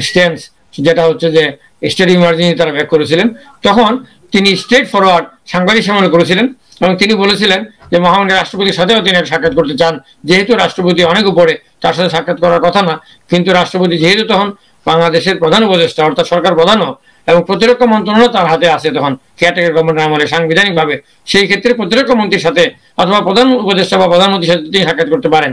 stance jeta hocche je state emergency tara back korechilen tokhon tini straight forward sangbadik samone korechilen এবং তিনি বলেছিলেন যে মহামান্য রাষ্ট্রপতির সাথেও তিনি সাক্ষাৎ করতে চান যেহেতু রাষ্ট্রপতি অনেক উপরে তার সাথে সাক্ষাৎ করার কথা না কিন্তু রাষ্ট্রপতি যেহেতু তখন বাংলাদেশের প্রধান উপদেষ্টা অর্থাৎ সরকার প্রধানও এবং প্রতিরক্ষা মন্ত্রণালয় তার হাতে আছে তখন ক্যাটেগরি গভর্নমেন্ট আমলে সাংবিধানিকভাবে সেই ক্ষেত্রে প্রতিরক্ষা মন্ত্রীর সাথে অথবা প্রধান উপদেষ্টা বা প্রধানমন্ত্রীর সাথে তিনি সাক্ষাৎ করতে পারেন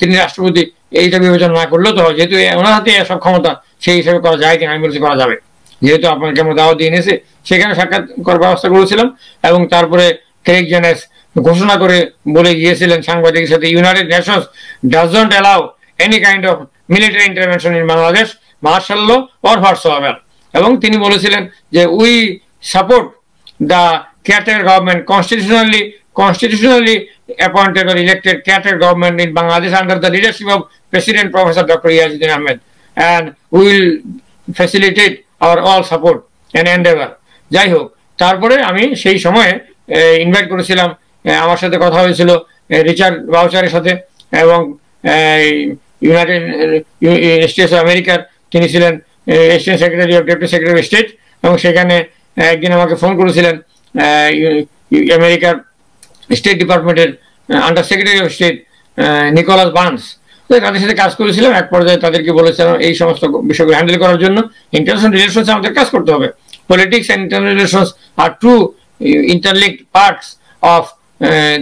তিনি রাষ্ট্রপতি এইটা বিবেচনা না করলেও তো হয় যেহেতু ওনার হাতে সব ক্ষমতা সেই হিসাবে করা যায় কিনা আমি বলছি করা যাবে যেহেতু আপনাকে আমরা দাওয়াত দিয়ে এনেছি সেখানে সাক্ষাৎ করার ব্যবস্থা করেছিলাম এবং তারপরে ক্রেগ জেনেস ঘোষণা করে বলে গিয়েছিলেন সাংবাদিকের সাথে United Nations doesn't allow any kind of military intervention in Bangladesh martial law or whatsoever এবং তিনি বলেছিলেন যে we support the caretaker government constitutionally appointed or elected caretaker government in Bangladesh under the leadership of president professor doctor Iajuddin Ahmed and will facilitate our all support and endeavour যাই হোক তারপরে আমি সেই সময়ে ইনভাইট করেছিলাম আমার সাথে কথা হয়েছিল রিচার্ড বাউচারের সাথে এবং ইউনাইটেড স্টেটস অফ আমেরিকার তিনি ছিলেন assistant secretary of deputy secretary of state এবং সেখানে একদিন আমাকে ফোন করেছিলেন আমেরিকার স্টেট ডিপার্টমেন্টের under secretary of state নিকোলাস বার্নস তাদের সাথে কাজ করেছিলাম এক পর্যায়ে তাদেরকে বলেছিলাম এই সমস্ত বিষয়গুলো হ্যান্ডেল করার জন্য ইন্টারন্যাশনাল রিলেশনস আমাদের কাজ করতে হবে politics and international relations R two interlinked parts of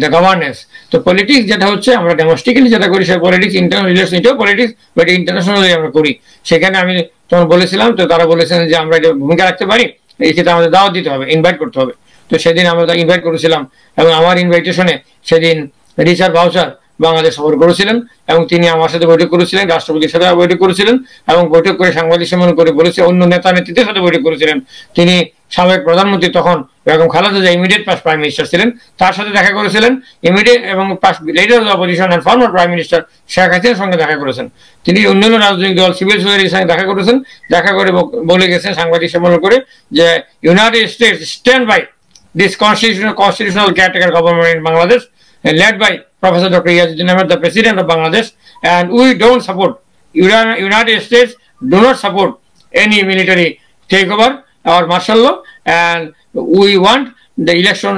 the governance so politics jeta hocche amra domestically jeta kori she politics internal relations eto politics but internationally amra kori shekhane ami tomar bolechilam to tara bolechen je amra eta bhumika rakhte pari ei khete amader dawat dite hobe invite korte hobe to shedin amra invite korechilam ebong amar invitation e shedin Richard Boucher Bangladesh সফর করেছিলেন এবং তিনি আমার সাথে বৈঠক করেছিলেন, রাষ্ট্রপতির সাথে বৈঠক করেছিলেন এবং বৈঠক করে সাংবাদিক সম্মেলন করে বলেছে অন্য নেতা নেতৃত্বের সাথে বৈঠক করেছিলেন। তিনি সাবেক প্রধানমন্ত্রী তখন Begum খালেদা জিয়া immediate past prime minister ছিলেন, তার সাথে দেখা করেছিলেন। ইমিডিয়েট এবং past leader of opposition and former prime minister Sheikh হাসিনার সঙ্গে দেখা করেছেন। তিনি অন্যান্য রাজনৈতিক দল সিভিল সোসাইটির সঙ্গে দেখা করেছেন, দেখা করে বলে গেছেন সাংবাদিক সম্মেলন করে যে United States stand by this constitutional category government in Bangladesh led by Professor Dr. Yajuddin Ahmed, the President of Bangladesh, and we don't support, United States do not support any military takeover or martial law, and we want the election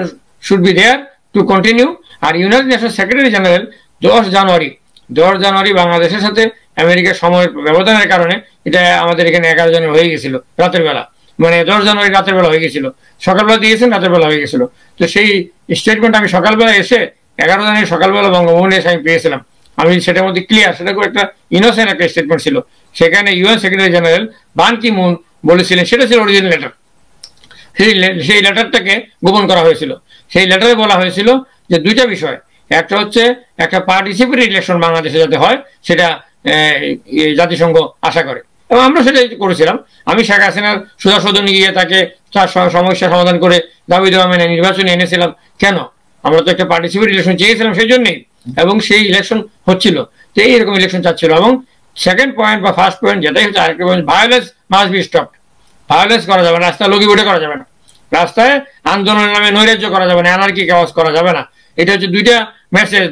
should be there to continue. And United Nations Secretary General, 10 January Bangladesher sathe America samoy byabodaner karone eta amader ekhane 11 jon hoye gechilo rater bela, মানে 10 জানুয়ারি রাতের বেলা হয়ে গেছিল, সকালবেলা দিয়েছেন, রাতের বেলা হয়ে গেছিল। তো সেই স্টেটমেন্ট আমি সকালবেলা এসে 11 জানুয়ারি সকালবেলা বঙ্গভবনে এসে আমি পেয়েছিলাম। আমি সেটার মধ্যে ক্লিয়ার, সেটা খুব একটা ইনোসেন্ট একটা স্টেটমেন্ট ছিল। সেখানে ইউএন সেক্রেটারি জেনারেল বান কি মুন বলেছিলেন, সেটা ছিল অরিজিনাল লেটার, সেই লেটারটাকে গোপন করা হয়েছিল। সেই লেটারে বলা হয়েছিল যে দুইটা বিষয়, একটা হচ্ছে একটা পার্টিসিপেটরি ইলেকশন বাংলাদেশে যাতে হয় সেটা জাতিসংঘ আশা করে এবং আমরা সেটাই করেছিলাম। আমি শেখ হাসিনার সোজাসদনে গিয়ে তাকে তার সমস্যা সমাধান করে দাবি দেওয়া মেনে নির্বাচনে এনেছিলাম। কেন? আমরা তো একটা পার্টিসিপেট ইলেকশন চেয়েছিলাম সেই জন্যেই, এবং সেই ইলেকশন হচ্ছিল। তো এইরকম ইলেকশন চাচ্ছিল। এবং সেকেন্ড পয়েন্ট বা ফার্স্ট পয়েন্ট যেটাই হচ্ছে আরেকটা point, violence must be stopped, violence করা যাবে না, রাস্তায় লগি বটে করা যাবে না, রাস্তায় আন্দোলনের নামে নৈরাজ্য করা যাবে না, অ্যানার্কি কাজ করা যাবে না। এটা হচ্ছে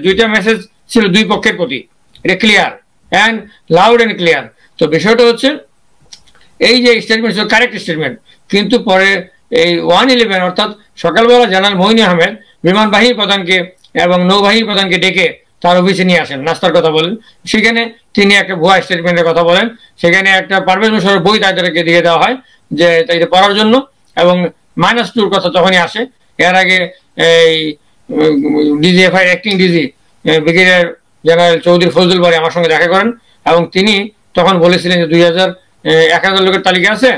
দুইটা মেসেজ ছিল দুই পক্ষের প্রতি, এটা clear and loud and clear. তো বিষয়টা হচ্ছে এই যে স্টেটমেন্ট ছিল কারেক্ট স্টেটমেন্ট, কিন্তু পরে এই 1/11 অর্থাৎ সকালবেলা জেনারেল মোইন আহমেদ বিমান বাহিনী প্রধানকে এবং নৌবাহিনী প্রধানকে ডেকে তার অফিসে নিয়ে আসেন, নাস্তার কথা বলেন। সেখানে তিনি একটা ভুয়া স্টেটমেন্টের কথা বলেন, সেখানে একটা পারভেজ মোশাররফ বই তাদেরকে দিয়ে দেওয়া হয় যে এটা পড়ার জন্য, এবং -2 কথা তখনই আসে। এর আগে এই DGFI acting DG brigadier general Chowdhury Fazlul Bari আমার সঙ্গে দেখা করেন এবং তিনি তখন বলেছিলেন যে 1000 লোকের তালিকা আছে,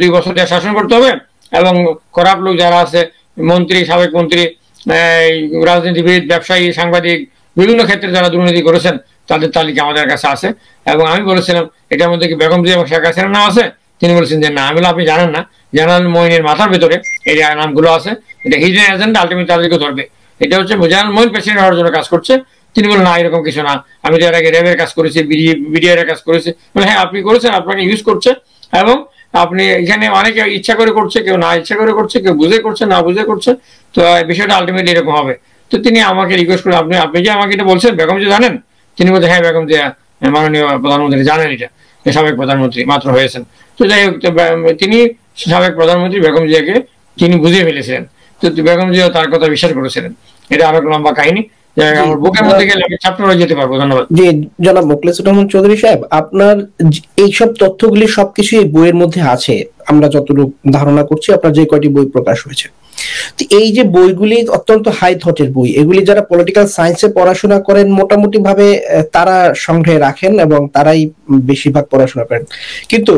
2 বছর দেশ শাসন করতে হবে এবং করাপ লোক যারা আছে, মন্ত্রী, সাবেক মন্ত্রী, রাজনীতিবিদ, ব্যবসায়ী, সাংবাদিক, বিভিন্ন ক্ষেত্রে যারা দুর্নীতি করেছেন তাদের তালিকা আমাদের কাছে আছে। এবং আমি বলেছিলাম এটার মধ্যে কি বেগম জিয়া এবং শেখ হাসিনার নাম আছে? তিনি বলেছেন যে না। আমি বললাম আপনি জানেন না, জেনারেল মোইনের মাথার ভেতরে এই নামগুলো আছে, এটা হিডেন এজেন্ডা, আলটিমেটলি তাদেরকে ধরবে। এটা হচ্ছে জেনারেল মোইন প্রেসিডেন্ট হওয়ার জন্য কাজ করছে। তিনি বললেন না, এরকম কিছু না, আমি তো এর আগে র্যাবের কাজ করেছি, বিডিআর এর কাজ করেছি। বলে হ্যাঁ আপনি করেছেন, আপনাকে ইউজ করছে এবং আপনি এখানে অনেকে ইচ্ছা করে করছে, কেউ না ইচ্ছা করে করছে, কেউ বুঝে করছে, না বুঝে করছে। তো বিষয়টা আলটিমেটলি এরকম হবে। তো তিনি আমাকে রিকোয়েস্ট করে আপনি যে আমাকে এটা বলছেন বেগম যে জানেন, তিনি বলতে হ্যাঁ বেগম যে মাননীয় প্রধানমন্ত্রী জানেন, এটা সাবেক প্রধানমন্ত্রী মাত্র হয়েছেন। তো যাই হোক, তিনি সাবেক প্রধানমন্ত্রী বেগম জিয়াকে তিনি বুঝিয়ে ফেলেছিলেন, তো বেগম জিয়া তার কথা বিশ্বাস করেছিলেন। এটা আরেক লম্বা কাহিনী। জি জনাব মোখলেছুর রহমান চৌধুরী সাহেব, আপনার এইসব তথ্যগুলি সবকিছু এই বইয়ের মধ্যে আছে, আমরা যতটুকু ধারণা করছি আপনার যে কয়টি বই প্রকাশ হয়েছে। তো এই যে বইগুলি অত্যন্ত হাই থটের বই, এগুলি যারা পলিটিক্যাল সায়েন্সে পড়াশোনা করেন মোটামুটি ভাবে তারা সংগ্রহে রাখেন এবং তারাই বেশিরভাগ পড়াশোনা করেন, কিন্তু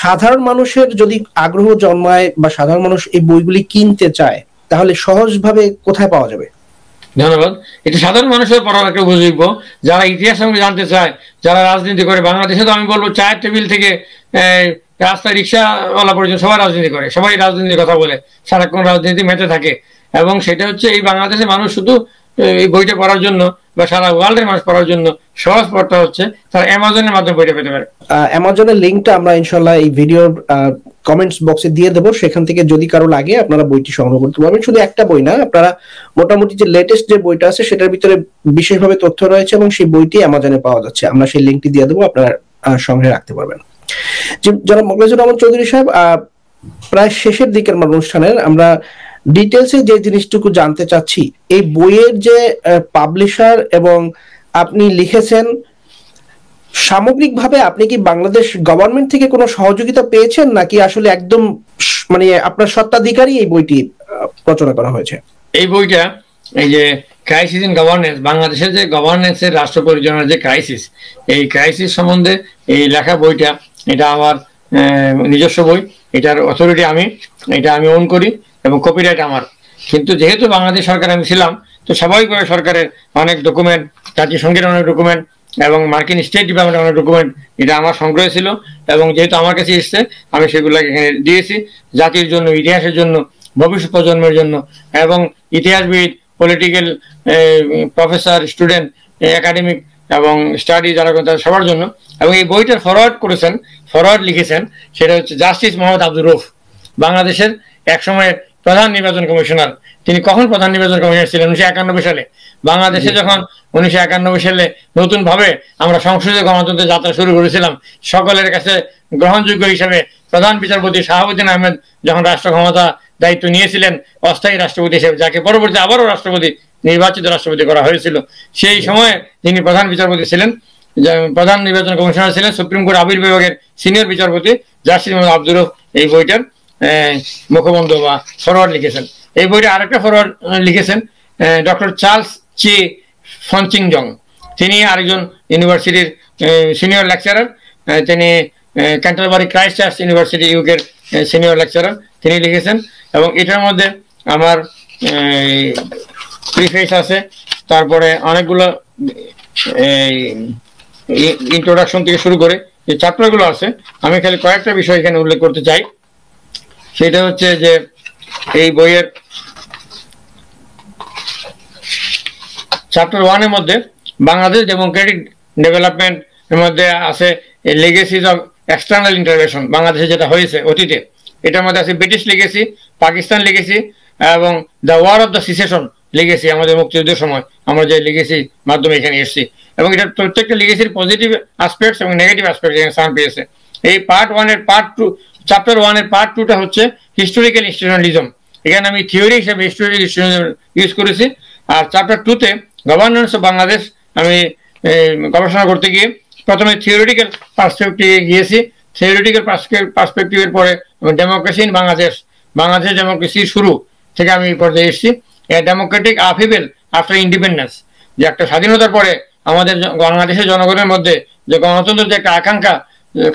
সাধারণ মানুষের যদি আগ্রহ জন্মায় বা সাধারণ মানুষ এই বইগুলি কিনতে চায় তাহলে সহজভাবে কোথায় পাওয়া যাবে? ধন্যবাদ। এটা সাধারণ মানুষের পড়ালেখা উপযোগ্য, যারা ইতিহাস সম্পর্কে জানতে চায়, যারা রাজনীতি করে বাংলাদেশে। তো আমি বলবো চায়ের টেবিল থেকে রাস্তায় রিক্সাওয়ালা পর্যন্ত সবাই রাজনীতি করে, সবাই রাজনীতির কথা বলে, সারাক্ষণ রাজনীতি মেতে থাকে। এবং সেটা হচ্ছে এই বাংলাদেশের মানুষ শুধু এই বইটা পড়ার জন্য বা সারা ওয়ার্ল্ডের মানুষ পড়ার জন্য সহজ পথটা হচ্ছে তারা অ্যামাজনের মাধ্যমে বইটা পেতে পারে। অ্যামাজনের লিংকটা আমরা ইনশাআল্লাহ এই ভিডিওর কমেন্টস বক্সে দিয়ে দেব, সেখান থেকে যদি কারো লাগে আপনারা বইটি সংগ্রহ করতে পারবেন। শুধু একটা বই না, আপনারা মোটামুটি যে লেটেস্ট যে বইটা আছে সেটার ভিতরে বিশেষভাবে তথ্য রয়েছে এবং সেই বইটি অ্যামাজনে পাওয়া যাচ্ছে। আমরা সেই লিংকটি দিয়ে দেবো, আপনারা সংগ্রহে রাখতে পারবেন। জনাব মখলেছুর রহমান চৌধুরী সাহেব, প্রায় শেষের দিকের অনুষ্ঠানের আমরা ডিটেলসে যে জিনিসটুকু জানতে চাচ্ছি, এই বইয়ের যে পাবলিশার এবং আপনি লিখেছেন, সামগ্রিকভাবে আপনি কি বাংলাদেশ গভর্নমেন্ট থেকে কোনো সহযোগিতা পেয়েছেন নাকি আসলে একদম মানে আপনার সত্ত্বাধিকারী এই বইটি রচনা করা হয়েছে? এই বইটা এই যে ক্রাইসিস ইন গভর্নেন্স, বাংলাদেশের যে গভর্নেন্সের রাষ্ট্র পরিচালনার যে ক্রাইসিস, এই ক্রাইসিস সম্বন্ধে এই লেখা বইটা, এটা আমার নিজস্ব বই, এটার অথরিটি আমি, এটা আমি ওন করি এবং কপিরাইট আমার। কিন্তু যেহেতু বাংলাদেশ সরকার আমি ছিলাম, তো স্বাভাবিকভাবে সরকারের অনেক ডকুমেন্ট জাতিসংঘের অনেক ডকুমেন্ট এবং মার্কিন স্টেট ডিপার্টমেন্টের অনেক ডকুমেন্ট এটা আমার সংগ্রহে ছিল এবং যেহেতু আমার কাছে এসেছে আমি সেগুলোকে এখানে দিয়েছি জাতির জন্য, ইতিহাসের জন্য, ভবিষ্যৎ প্রজন্মের জন্য। এবং ইতিহাসবিদ, পলিটিক্যাল প্রফেসর, স্টুডেন্ট, একাডেমিক এবং স্টাডি যারা করেন তারা সবার জন্য। এবং এই বইটা ফরওয়ার্ড করেছেন, ফরওয়ার্ড লিখেছেন, সেটা হচ্ছে জাস্টিস মোহাম্মদ আব্দুর রৌফ, বাংলাদেশের একসময়ের প্রধান নির্বাচন কমিশনার। তিনি কখন প্রধান নির্বাচন কমিশনার ছিলেন? 1991 সালে। বাংলাদেশে যখন 1991 সালে নতুন ভাবে আমরা সংসদীয় গণতন্ত্রের যাত্রা শুরু করেছিলাম, সকলের কাছে গ্রহণযোগ্য হিসাবে প্রধান বিচারপতি ইয়াজউদ্দিন আহমেদ যখন রাষ্ট্র ক্ষমতা দায়িত্ব নিয়েছিলেন অস্থায়ী রাষ্ট্রপতি হিসেবে, যাকে পরবর্তীতে আবারও রাষ্ট্রপতি, নির্বাচিত রাষ্ট্রপতি করা হয়েছিল, সেই সময়ে তিনি প্রধান বিচারপতি ছিলেন, প্রধান নির্বাচন কমিশনার ছিলেন সুপ্রিম কোর্ট আপিল বিভাগের সিনিয়র বিচারপতি জাস্টিস মোহাম্মদ আব্দুর রৌফ। এই বইটার মুখবন্ধ বা ফরওয়ার্ড লিখেছেন। এই বইটা আরেকটা ফরওয়ার্ড লিখেছেন ডক্টর চার্লস চি ফন চিংজং। তিনি আরেকজন ইউনিভার্সিটির সিনিয়র লেকচারার, তিনি ক্যান্টারবারি ক্রাইস্টচার্চ ইউনিভার্সিটি ইউকের সিনিয়র লেকচারার, তিনি লিখেছেন। এবং এটার মধ্যে আমার প্রিফেস আছে, তারপরে অনেকগুলো ইন্ট্রোডাকশন থেকে শুরু করে যে চ্যাপ্টারগুলো আছে আমি খালি কয়েকটা বিষয় এখানে উল্লেখ করতে চাই। সেটা হচ্ছে যে এই বইয়ের চ্যাপ্টার 1-এর মধ্যে বাংলাদেশ ডেমোক্রেটিক ডেভেলপমেন্টের মধ্যে আছে লেগেসিজ অফ এক্সটার্নাল ইন্টারভেনশন, বাংলাদেশে যেটা হয়েছে অতীতে। এটার মধ্যে আছে ব্রিটিশ লেগেসি, পাকিস্তান লেগেসি এবং the war of the secession legacy, আমাদের মুক্তিযুদ্ধের সময় আমরা যে লেগেসির মাধ্যমে এখানে এসেছি। এবং এটার প্রত্যেকটা লেগেসির পজিটিভ অ্যাসপেক্টস এবং নেগেটিভ অ্যাসপেক্টস এখানে স্থান পেয়েছে। এই পার্ট 1 এর পার্ট 2, চ্যাপ্টার 1-এর পার্ট 2-টা হচ্ছে হিস্টোরিক্যাল ইনস্টিটিউশনালিজম। এখানে আমি থিওরি হিসেবে হিস্টোরিক্যাল ইনস্টিটিউশনালিজম ইউজ করেছি। আর চ্যাপ্টার 2-তে গভর্নেন্স অফ বাংলাদেশ আমি গবেষণা করতে গিয়ে প্রথমে থিওরিটিক্যাল পার্সপেক্টিভে গিয়েছি, থিওরিটিক্যাল পার্সপেক্টিভের পরে ডেমোক্রেসি ইন বাংলাদেশ, বাংলাদেশের ডেমোক্রেসি শুরু থেকে আমি পর্যায়ে এসেছি। ডেমোক্রেটিক আফিভেল আফটার ইন্ডিপেন্ডেন্স, যে একটা স্বাধীনতার পরে আমাদের বাংলাদেশের জনগণের মধ্যে যে গণতন্ত্রের যে একটা আকাঙ্ক্ষা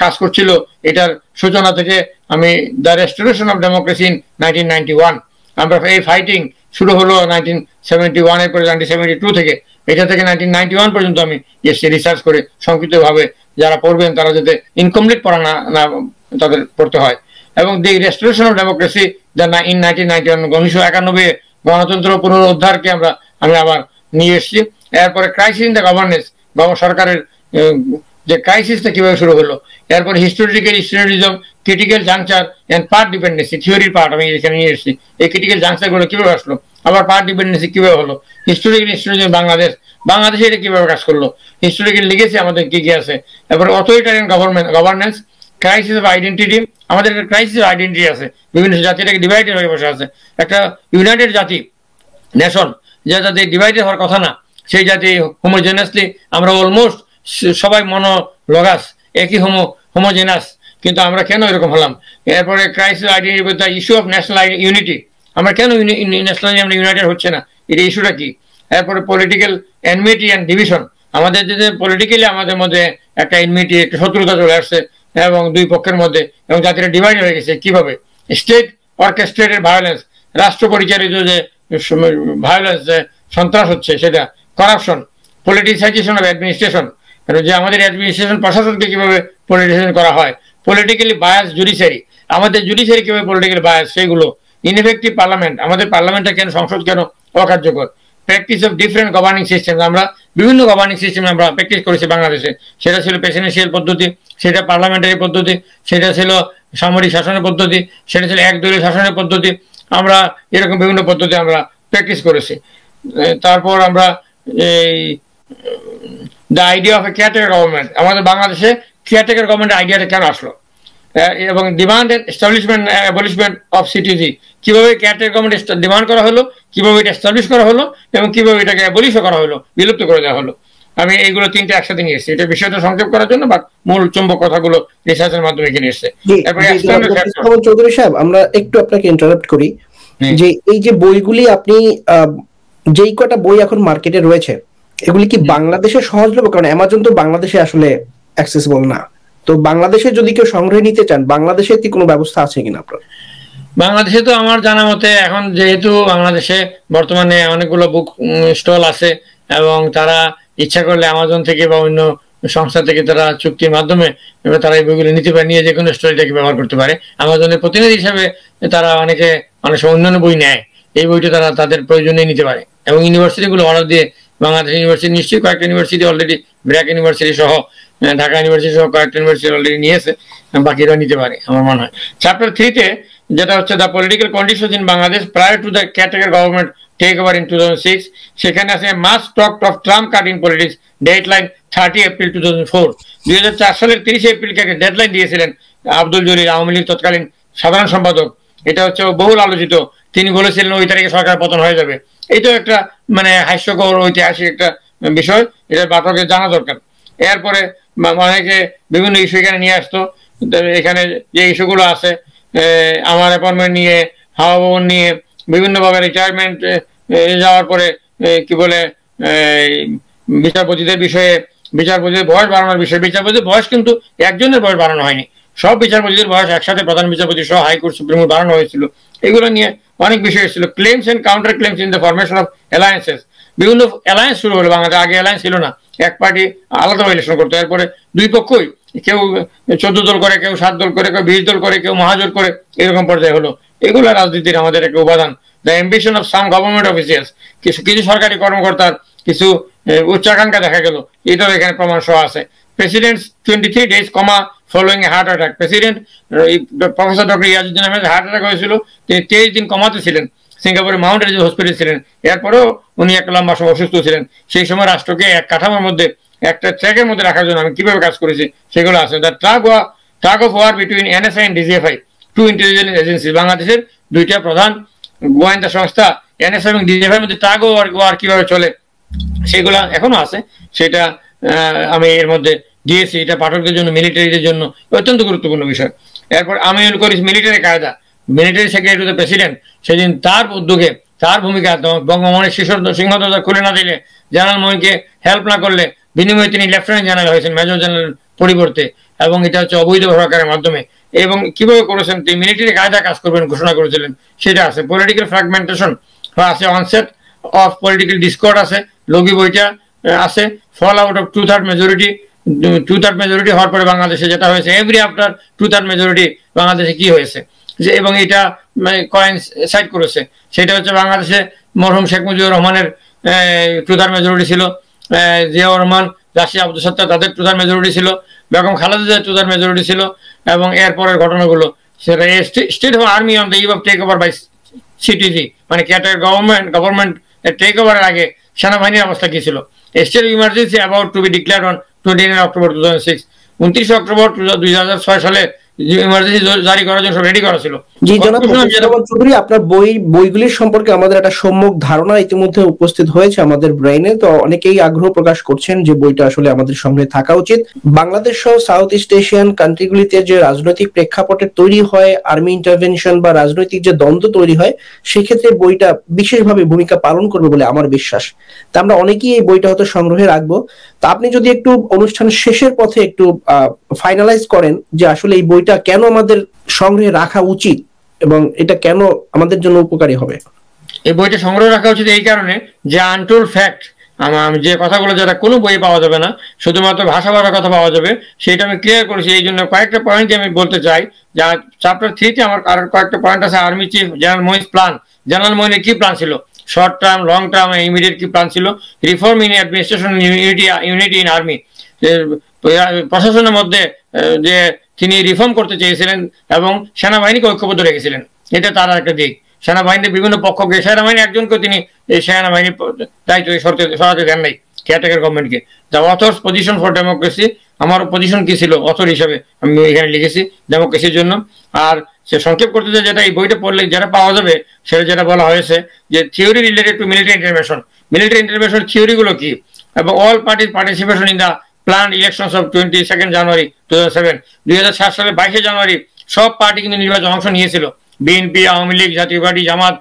কাজ করছিল, এটার সূচনা থেকে আমি the restoration of democracy in 1991, আমরা এই ফাইটিং শুরু হলো 1971-এর পরে 1972 থেকে, এটা থেকে 1991 পর্যন্ত আমি এসে রিসার্চ করে সংক্ষিপ্তভাবে যারা পড়বেন তারা যাতে ইনকমপ্লিট পড়া না তাদের পড়তে হয়। এবং the restoration of democracy the in 1991, 1991-এ গণতন্ত্র পুনরুদ্ধারকে আমি আবার নিয়ে এসেছি। এরপরে ক্রাইসিস ইন দ্য গভর্নেন্স, সরকারের যে ক্রাইসিসটা কীভাবে শুরু হলো। এরপরে historical institutionalism, critical juncture and path dependency, থিওরির পার্ট আমি এখানে নিয়ে এসেছি। এই ক্রিটিক্যাল জাংচারগুলো কীভাবে আসলো, আবার পার্ট ডিপেন্ডেন্সি কীভাবে হলো, হিস্টোরিক্যাল ইনস্টিটিউশন বাংলাদেশে এটা কীভাবে কাজ করলো, হিস্টোরিক্যাল লিগেসি আমাদের কী কী আছে। এরপর authoritarian governance, crisis of identity, আমাদের একটা ক্রাইসিস অফ আইডেন্টিটি আছে, বিভিন্ন জাতিটাকে ডিভাইডেড হয়ে বসে আছে, একটা ইউনাইটেড জাতি, নেশন, যে জাতি ডিভাইডেড হওয়ার কথা না, সেই জাতি হোমোজেনাসলি আমরা অলমোস্ট সবাই মনোলগাস, একই হোমোজেনাস, কিন্তু আমরা কেন এরকম হলাম। এরপরে ক্রাইসিস আইডেন্টিটি বলতে ইস্যু অফ ন্যাশনাল ইউনিটি, আমরা কেন ন্যাশনালি আমরা ইউনাইটেড হচ্ছে না, এটা ইস্যুটা কি। এরপরে পলিটিক্যাল এনমিটি অ্যান্ড ডিভিশন, আমাদের যে পলিটিক্যালি আমাদের মধ্যে একটা এনমিটি, একটা শত্রুতা চলে আসছে এবং দুই পক্ষের মধ্যে, এবং জাতিটা ডিভাইড হয়ে গেছে কীভাবে। স্টেট অর্কেস্ট্রেটেড ভায়োলেন্স, রাষ্ট্র পরিচালিত যে ভায়োলেন্স, যে সন্ত্রাস হচ্ছে সেটা। করাপশন, পলিটিসাইজেশন অফ অ্যাডমিনিস্ট্রেশন, যে আমাদের অ্যাডমিনিস্ট্রেশন, প্রশাসনকে কীভাবে পলিটিসাইজ করা হয়। পলিটিক্যালি বায়াস জুডিশিয়ারি, আমাদের জুডিশিয়ারি কীভাবে পলিটিক্যালি বায়াস, সেগুলো। ইনএফেক্টিভ পার্লামেন্ট, আমাদের পার্লামেন্টটা কেন, সংসদ কেন অকার্যকর। Practice of different governing system, আমরা বিভিন্ন গভর্নিং সিস্টেম আমরা প্র্যাকটিস করেছি বাংলাদেশে। সেটা ছিল প্রেসিডেন্সিয়াল পদ্ধতি, সেটা পার্লামেন্টারি পদ্ধতি, সেটা ছিল সামরিক শাসনের পদ্ধতি, সেটা ছিল একদলীয় শাসনের পদ্ধতি, আমরা এরকম বিভিন্ন পদ্ধতি আমরা প্র্যাকটিস করেছি। তারপর আমরা এই the idea of a caretaker government, আমাদের বাংলাদেশে কেয়ারটেকার গভর্নমেন্টের আইডিয়াটা কেন আসলো। এবং demand and establishment abolishment of CTG, কীভাবে কেয়ারটেকার গভর্নমেন্ট ডিমান্ড করা হলো, কীভাবে এটা এস্টাবলিশ করা হলো এবং কীভাবে এটাকে অ্যাবলিশও করা হলো, বিলুপ্ত করে দেওয়া হলো। আমি এইগুলো তিনটা একসাথে নিয়ে এসেছি, এটা বিষয়টা সংক্ষেপ করার জন্য, বাট মূল চুম্বক কথাগুলো রিসার্চের মাধ্যমে এখানে এসেছে। চৌধুরী সাহেব, আমরা একটু আপনাকে ইন্টারাপ্ট করি, যে এই যে বইগুলি আপনি যেই কটা বই এখন মার্কেটে রয়েছে, এগুলি কি বাংলাদেশে সহজলভ্য? কারণ অ্যামাজন তো বাংলাদেশে আসলে অ্যাক্সেসিবল না, তো বাংলাদেশে যদি কেউ সংগ্রহ নিতে চান, বাংলাদেশে কি কোনো ব্যবস্থা আছে কিনা আপনার? বাংলাদেশে তো আমার জানা মতে এখন, যেহেতু বাংলাদেশে বর্তমানে অনেকগুলো বুক স্টল আছে এবং তারা ইচ্ছা করলে আমাজন থেকে বা অন্য সংস্থা থেকে তারা চুক্তির মাধ্যমে এবার তারা এই বইগুলো নিতে পারে, নিয়ে যে কোনো স্টোরিটাকে ব্যবহার করতে পারে। আমাজনের প্রতিনিধি হিসেবে তারা অনেকে অনেক সময় অন্যান্য বই নেয়, এই বইটা তারা তাদের প্রয়োজনে নিতে পারে। এবং ইউনিভার্সিটিগুলো অর্ডার দিয়ে বাংলাদেশ ইউনিভার্সিটি নিশ্চয়ই কয়েকটা ইউনিভার্সিটি অলরেডি, ব্র্যাক ইউনিভার্সিটি সহ ঢাকা ইউনিভার্সিটি সহ কয়েকটা ইউনিভার্সিটি অলরেডি নিয়েছে, বাকিরা নিতে পারে আমার মনে হয়। চ্যাপ্টার থ্রিতে যেটা হচ্ছে the political condition in Bangladesh prior to the category government take over in 2006, সেখানে আছে must talk of trump card in politics, date line 30 April 2004। 2004 সালের 30 এপ্রিল ডেডলাইন দিয়েছিলেন আব্দুল জলিল, আওয়ামী লীগ তৎকালীন সাধারণ সম্পাদক। এটা হচ্ছে বহুল আলোচিত, তিনি বলেছিলেন ওই তারিখে সরকার পতন হয়ে যাবে। এটাও একটা মানে হাস্যকর ঐতিহাসিক একটা বিষয়, এটা পাঠকের জানা দরকার। এরপরে অনেকে বিভিন্ন ইস্যু এখানে নিয়ে আসতো, এখানে যে ইস্যুগুলো আছে আমার অ্যাপয়েন্টমেন্ট নিয়ে, হাওয়া ভবন নিয়ে, বিভিন্নভাবে রিটায়ারমেন্ট যাওয়ার পরে কি বলে বিচারপতিদের বিষয়ে, বিচারপতিদের বয়স বাড়ানোর বিষয়ে। বিচারপতিদের বয়স কিন্তু একজনের বয়স বাড়ানো হয়নি, সব বিচারপতিদের বয়স একসাথে প্রধান বিচারপতি সহ হাইকোর্ট সুপ্রিম কোর্ট বাড়ানো হয়েছিল। এগুলো নিয়ে অনেক বিষয় এসেছিল। Claims and counter claims in the formation of alliances, বিভিন্ন অ্যালায়েন্স শুরু হলো বাংলাদেশ, আগে অ্যালায়েন্স ছিল না, এক পার্টি আলাদা ইলেকশন করতো। এরপরে দুই পক্ষই কেউ 14 দল করে, কেউ 7 দল করে, কেউ 20 দল করে, কেউ মহাজোট করে, এরকম পর্যায়ে হলো। এগুলো রাজনীতির আমাদের একটা উপাদান। The ambition of some government officials, কিছু কিছু সরকারি কর্মকর্তার কিছু উচ্চাকাঙ্ক্ষা দেখা গেল, এটাও এখানে প্রমাণ সহ আছে। President 23 days comma following a heart attack, president professor doctor Iajuddin Ahmed heart attack হয়েছিল, তিনি 23 দিন কমাতে ছিলেন, সিঙ্গাপুরে মাউন্ট এলিজা হসপিটাল ছিলেন। এরপরেও উনি এক লম্বা সময় অসুস্থ ছিলেন। সেই সময় রাষ্ট্রকে এক কাঠামোর মধ্যে, একটা ট্র্যাকের মধ্যে রাখার জন্য আমি কিভাবে কাজ করেছি সেগুলো আছে। The tug of war between NSI and DGFI, two intelligence agency, বাংলাদেশের দুইটা প্রধান গোয়েন্দা সংস্থা NSI এবং DGFI এর মধ্যে ট্রাগ অফ ওয়ার কিভাবে চলে সেগুলো এখনো আছে, সেটা আমি এর মধ্যে দিয়েছি। এটা পাঠকদের জন্য, মিলিটারিদের জন্য অত্যন্ত গুরুত্বপূর্ণ বিষয়। এরপর আমিনুল করিস, মিলিটারি কায়দা, military secretary to the president, সেদিন তার উদ্যোগে তার ভূমিকা, বঙ্গভবনের শিশু সিংহ দরজা খুলে না দিলে, জেনারেল মোহিনকে হেল্প না করলে, বিনিময়ে তিনি লেফটেন্যান্ট জেনারেল হয়েছেন মেজর জেনারেল পরিবর্তে, এবং এটা হচ্ছে অবৈধ সরকারের মাধ্যমে। এবং কিভাবে করেছেন তিনি, মিলিটারি কায়দা কাজ করবেন ঘোষণা করেছিলেন, সেটা আছে। পলিটিক্যাল ফ্র্যাগমেন্টেশন আছে, অনসেট অফ পলিটিক্যাল ডিসকর্ড আছে, লগি বইটা আছে। Fall out of 2/3 majority, 2/3 majority হওয়ার পরে বাংলাদেশে যেটা হয়েছে, এভরি আফটার 2/3 মেজরিটি বাংলাদেশে কি হয়েছে যে, এবং এটা কয়েনসাইড করেছে। সেটা হচ্ছে বাংলাদেশে মরহুম শেখ মুজিবুর রহমানের 2/3 মেজরিটি ছিল, জিয়াউর রহমান, রাশিয়া আব্দুল সত্তার, তাদের 2/3 মেজরিটি ছিল, বেগম খালেদা জিয়ার 2/3 মেজরিটি ছিল। এবং এরপরের ঘটনাগুলো, সেটা state of army on the eve of take over by CTG, মানে ক্যাটার গভর্নমেন্ট টেক ওভারের আগে সেনাবাহিনীর অবস্থা কি ছিল। State of emergency about to be declared on 29 October 2006, 29 October 2006 সালে ইমার্জেন্সি জারি করার জন্য সব রেডি করা ছিল। জি জনাব চৌধুরী, আপনার বইগুলির সম্পর্কে আমাদের একটা সম্যক ধারণা ইতিমধ্যে উপস্থিত হয়েছে আমাদের ব্রেইনে, তো অনেকেই আগ্রহ প্রকাশ করছেন যে বইটা আসলে আমাদের সামনে থাকা উচিত। বাংলাদেশ সহ সাউথ ইস্ট এশিয়ান কান্ট্রিগুলিতে যে রাজনৈতিক প্রেক্ষাপটে তৈরি হয় আর্মি ইন্টারভেনশন বা রাজনৈতিক যে দ্বন্দ্ব তৈরি হয়, সেক্ষেত্রে বইটা বিশেষভাবে ভূমিকা পালন করবে বলে আমার বিশ্বাস। তা আমরা অনেকেই এই বইটা হয়তো সংগ্রহে রাখবো। তা আপনি যদি একটু অনুষ্ঠান শেষের পথে একটু ফাইনালাইজ করেন যে আসলে এই বইটা কেন আমাদের সংগ্রহে রাখা উচিত এবং এটা কেন আমাদের জন্য উপকারী হবে। এই বইটা সংগ্রহে রাখা উচিত এই কারণে যে আনটোল্ড ফ্যাক্ট, আমি যে কথাগুলো যেটা কোনো বইয়ে পাওয়া যাবে না, শুধুমাত্র ভাষা ভাষা কথা পাওয়া যাবে, সেটা আমি ক্লিয়ার করেছি। এই জন্য কয়েকটা পয়েন্ট আমি বলতে চাই, যা চ্যাপ্টার থ্রিতে আমার আরো কয়েকটা পয়েন্ট আছে। Army chief general Moeen plan, general মোইনের কি প্ল্যান ছিল, short term, long term, immediate কি প্ল্যান ছিল। Reform in administration, unity in army, প্রশাসনের মধ্যে যে তিনি রিফর্ম করতে চেয়েছিলেন এবং সেনাবাহিনীকে ঐক্যবদ্ধ রেখেছিলেন, এটা তার একটা দিক। সেনাবাহিনীর বিভিন্ন পক্ষকে, সেনাবাহিনী একজনকেও তিনি এই সেনাবাহিনীর দায়িত্ব সরাতে দেন নাই ক্যাটাগরি গভর্নমেন্টকে। The author's position for democracy, আমার পজিশন কি ছিল অথর হিসাবে আমি এখানে লিখেছি ডেমোক্রেসির জন্য। আর সে সংক্ষেপ করতে চাই, যেটা এই বইটা পড়লে যেটা পাওয়া যাবে সেটা যেটা বলা হয়েছে যে theory related to military intervention, military intervention থিওরিগুলো কি, এবং অল পার্টির participation in the planned elections of 22 January 2007, 2007 সালে 22 জানুয়ারি সব পার্টি কিন্তু নির্বাচন অংশ নিয়েছিল, বিএনপি, আওয়ামী লীগ, জাতীয় পার্টি, জামাত,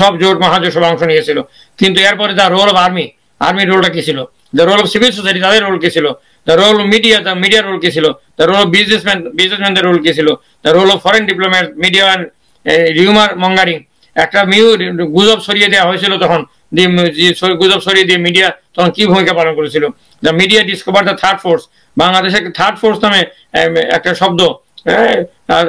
সব জোট মহাজোট সব অংশ নিয়েছিল। কিন্তু এরপরে দ্য রোল অফ আর্মি, আর্মির রোলটা কি ছিল, the role of civil society, তাদের রোল কি ছিল, the role of media, the মিডিয়ার রোল কি ছিল, দ্য রোল অফ বিজনেসম্যানদের রোল কি ছিল, the role of foreign diplomat, media and rumour mongering, একটা গুজব ছড়িয়ে দেওয়া হয়েছিল তখন the media the media discovered the third force Bangladesh third force name একটা শব্দ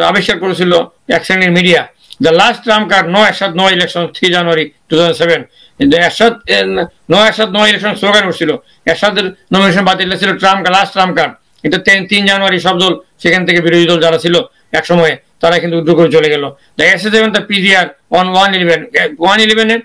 আবিষ্কার করেছিল একশ্রেণীর media the last term card no Ashad no election 3 January 2007 the Ashad no Ashad no election slogan ছিল এরশাদের নমিনেশন বাতিল ছিল ট্রাম্প last term card এটা 3 January শব্দ সেখান থেকে বিরোধী দল যারা ছিল এক সময় তারা কিন্তু উদ্যোগ করে চলে গেল the SSF and the PGR on 111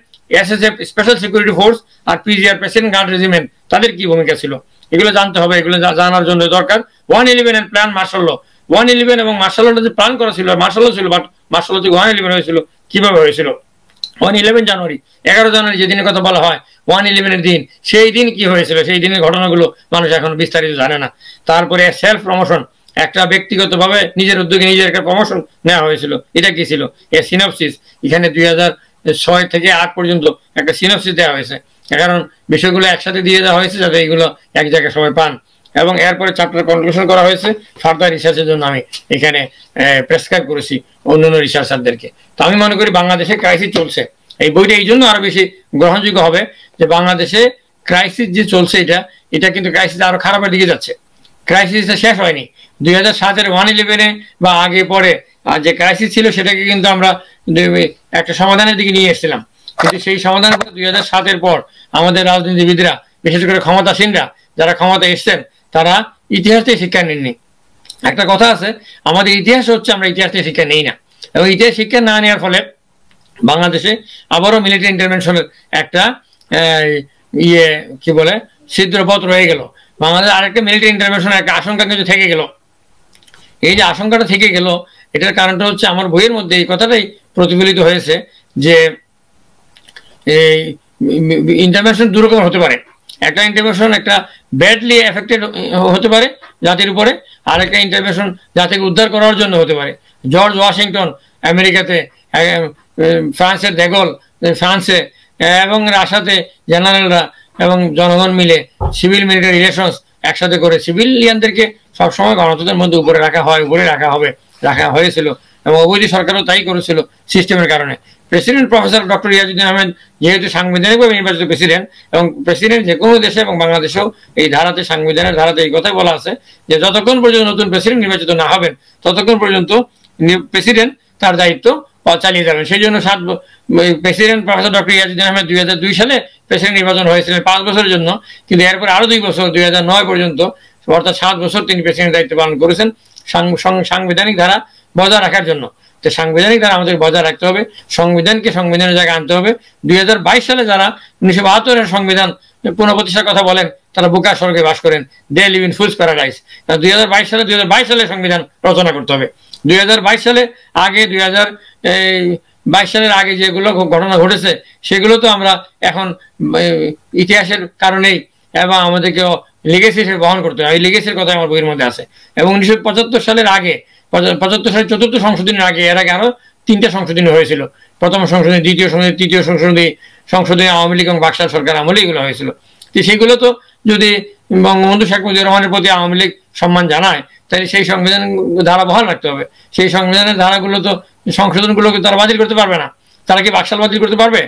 SSF special security force R PGR president guard regiment তাদের কি ভূমিকা ছিল এগুলো জানতে হবে এগুলো জানার জন্য দরকার 111 এর প্ল্যান মার্শাল ল 111 এবং মার্শাল লটা যে প্ল্যান করা ছিল মার্শাল ল ছিল বাট মার্শাল ল যে 111 হয়েছিল কিভাবে হয়েছিল 1 January 11 January যেদিনের কথা বলা হয় 111 এর দিন সেই দিন কি হয়েছিল সেই দিনের ঘটনাগুলো মানুষ এখন বিস্তারিত জানে না তারপরে সেলফ প্রমোশন একটা ব্যক্তিগতভাবে নিজের উদ্যোগে নিজের একটা প্রমোশন নেওয়া হয়েছিল এটা কি ছিল এ সিনপসিস এখানে 2006 থেকে 8 পর্যন্ত একটা সিনপসিস দেওয়া হয়েছে কারণ বিষয়গুলো একসাথে দিয়ে দেওয়া হয়েছে যাতে এগুলো এক জায়গায় সবাই পান এবং এরপরে চ্যাপ্টার কনক্লুশন করা হয়েছে ফার্দার রিসার্চের জন্য আমি এখানে প্রেসক্রাইব করেছি অন্যান্য রিসার্চারদেরকে তো আমি মনে করি বাংলাদেশে ক্রাইসিস চলছে এই বইটা এইজন্য আরো বেশি গ্রহণযোগ্য হবে যে বাংলাদেশে ক্রাইসিস যে চলছে এটা এটা কিন্তু ক্রাইসিস আরো খারাপের দিকে যাচ্ছে ক্রাইসিসটা শেষ হয়নি 2007 এর 111 এ বা আগে পরে যে ক্রাইসিস ছিল সেটাকে কিন্তু আমরা একটা সমাধানের দিকে নিয়ে এসেছিলাম কিন্তু সেই সমাধানগুলো 2007 এর পর আমাদের রাজনীতিবিদরা বিশেষ করে ক্ষমতাসীনরা যারা ক্ষমতা এসেছেন তারা ইতিহাসে শিক্ষা নেননি একটা কথা আছে আমাদের ইতিহাস হচ্ছে আমরা ইতিহাসে শিক্ষা নেই না এবং ইতিহাস শিক্ষা না নেওয়ার ফলে বাংলাদেশে আবারো মিলিটারি ইন্টারভেনশনের একটা কি বলে ছিদ্রপথ রয়ে গেল বাংলাদেশ আরেকটা মিলিটারি ইন্টারভেনশনের একটা আশঙ্কা কিন্তু থেকে গেল এই যে আশঙ্কাটা থেকে গেল এটার কারণটা হচ্ছে আমার বইয়ের মধ্যে এই কথাটাই প্রতিফলিত হয়েছে যে এই ইন্টারভেনশন দুই রকম হতে পারে একটা ইন্টারভেনশন একটা ব্যাডলি এফেক্টেড হতে পারে জাতির উপরে আর একটা ইন্টারভেনশন জাতিকে উদ্ধার করার জন্য হতে পারে জর্জ ওয়াশিংটন আমেরিকাতে ফ্রান্সের দেগল ফ্রান্সে এবং রাশিয়াতে জেনারেলরা এবং জনগণ মিলে সিভিল মিলিটারি রিলেশনস একসাথে করে সিভিলিয়ানদেরকে সব সময় গণতন্ত্রের মধ্যে উপরে রাখা হয় উপরে রাখা হবে রাখা হয়েছিল এবং অবৈধী সরকারও তাই করেছিল সিস্টেমের কারণে president professor doctor Iajuddin Ahmed যেহেতু সাংবিধানিকভাবে নির্বাচিত প্রেসিডেন্ট এবং প্রেসিডেন্ট যে কোনো দেশে এবং বাংলাদেশেও এই ধারাতে সংবিধানের ধারাতে এই কথাই বলা আছে যে যতক্ষণ পর্যন্ত নতুন প্রেসিডেন্ট নির্বাচিত না হবেন ততক্ষণ পর্যন্ত প্রেসিডেন্ট তার দায়িত্ব চালিয়ে যাবেন সেই জন্য president professor doctor Iajuddin Ahmed 2002 সালে প্রেসিডেন্ট নির্বাচন হয়েছিলেন 5 বছরের জন্য কিন্তু এরপর আরো 2 বছর 2009 পর্যন্ত অর্থাৎ 7 বছর তিনি প্রেসিডেন্ট দায়িত্ব পালন করেছেন সাংবিধানিক ধারা বজায় রাখার জন্য তো সাংবিধানিক ধারা আমাদের বজায় রাখতে হবে সংবিধানকে সংবিধানের জায়গায় আনতে হবে 2022 সালে যারা 1972 এর সংবিধান পুনঃপ্রতিষ্ঠার কথা বলেন তারা বোকা স্বর্গে বাস করেন they live in fools paradise 2022 সালে 2022 সালে সংবিধান রচনা করতে হবে 2022 সালে আগে 2022 সালের আগে যেগুলো ঘটনা ঘটেছে সেগুলো তো আমরা এখন ইতিহাসের কারণেই এবং আমাদেরকে লেগেসি হিসেবে বহন করতে হয় এই লেগেসির কথা আমার বইয়ের মধ্যে আছে এবং 1975 সালের আগে 75 সালের চতুর্থ সংশোধনীর আগে এর আগে আরো 3টা সংশোধনী হয়েছিল প্রথম সংশোধনী দ্বিতীয় সংশোধনী তৃতীয় সংশোধনী সংশোধনী আওয়ামী লীগ এবং বাকশাল সরকার আমলে এগুলো হয়েছিল তো সেগুলো তো যদি বঙ্গবন্ধু শেখ মুজিবুর রহমানের প্রতি আওয়ামী লীগ সম্মান জানায় তাহলে সেই সংবিধান ধারা বহাল রাখতে হবে সেই সংবিধানের ধারাগুলো তো সংশোধনগুলোকে তারা বাতিল করতে পারবে না তারা কি বাকশাল বাতিল করতে পারবে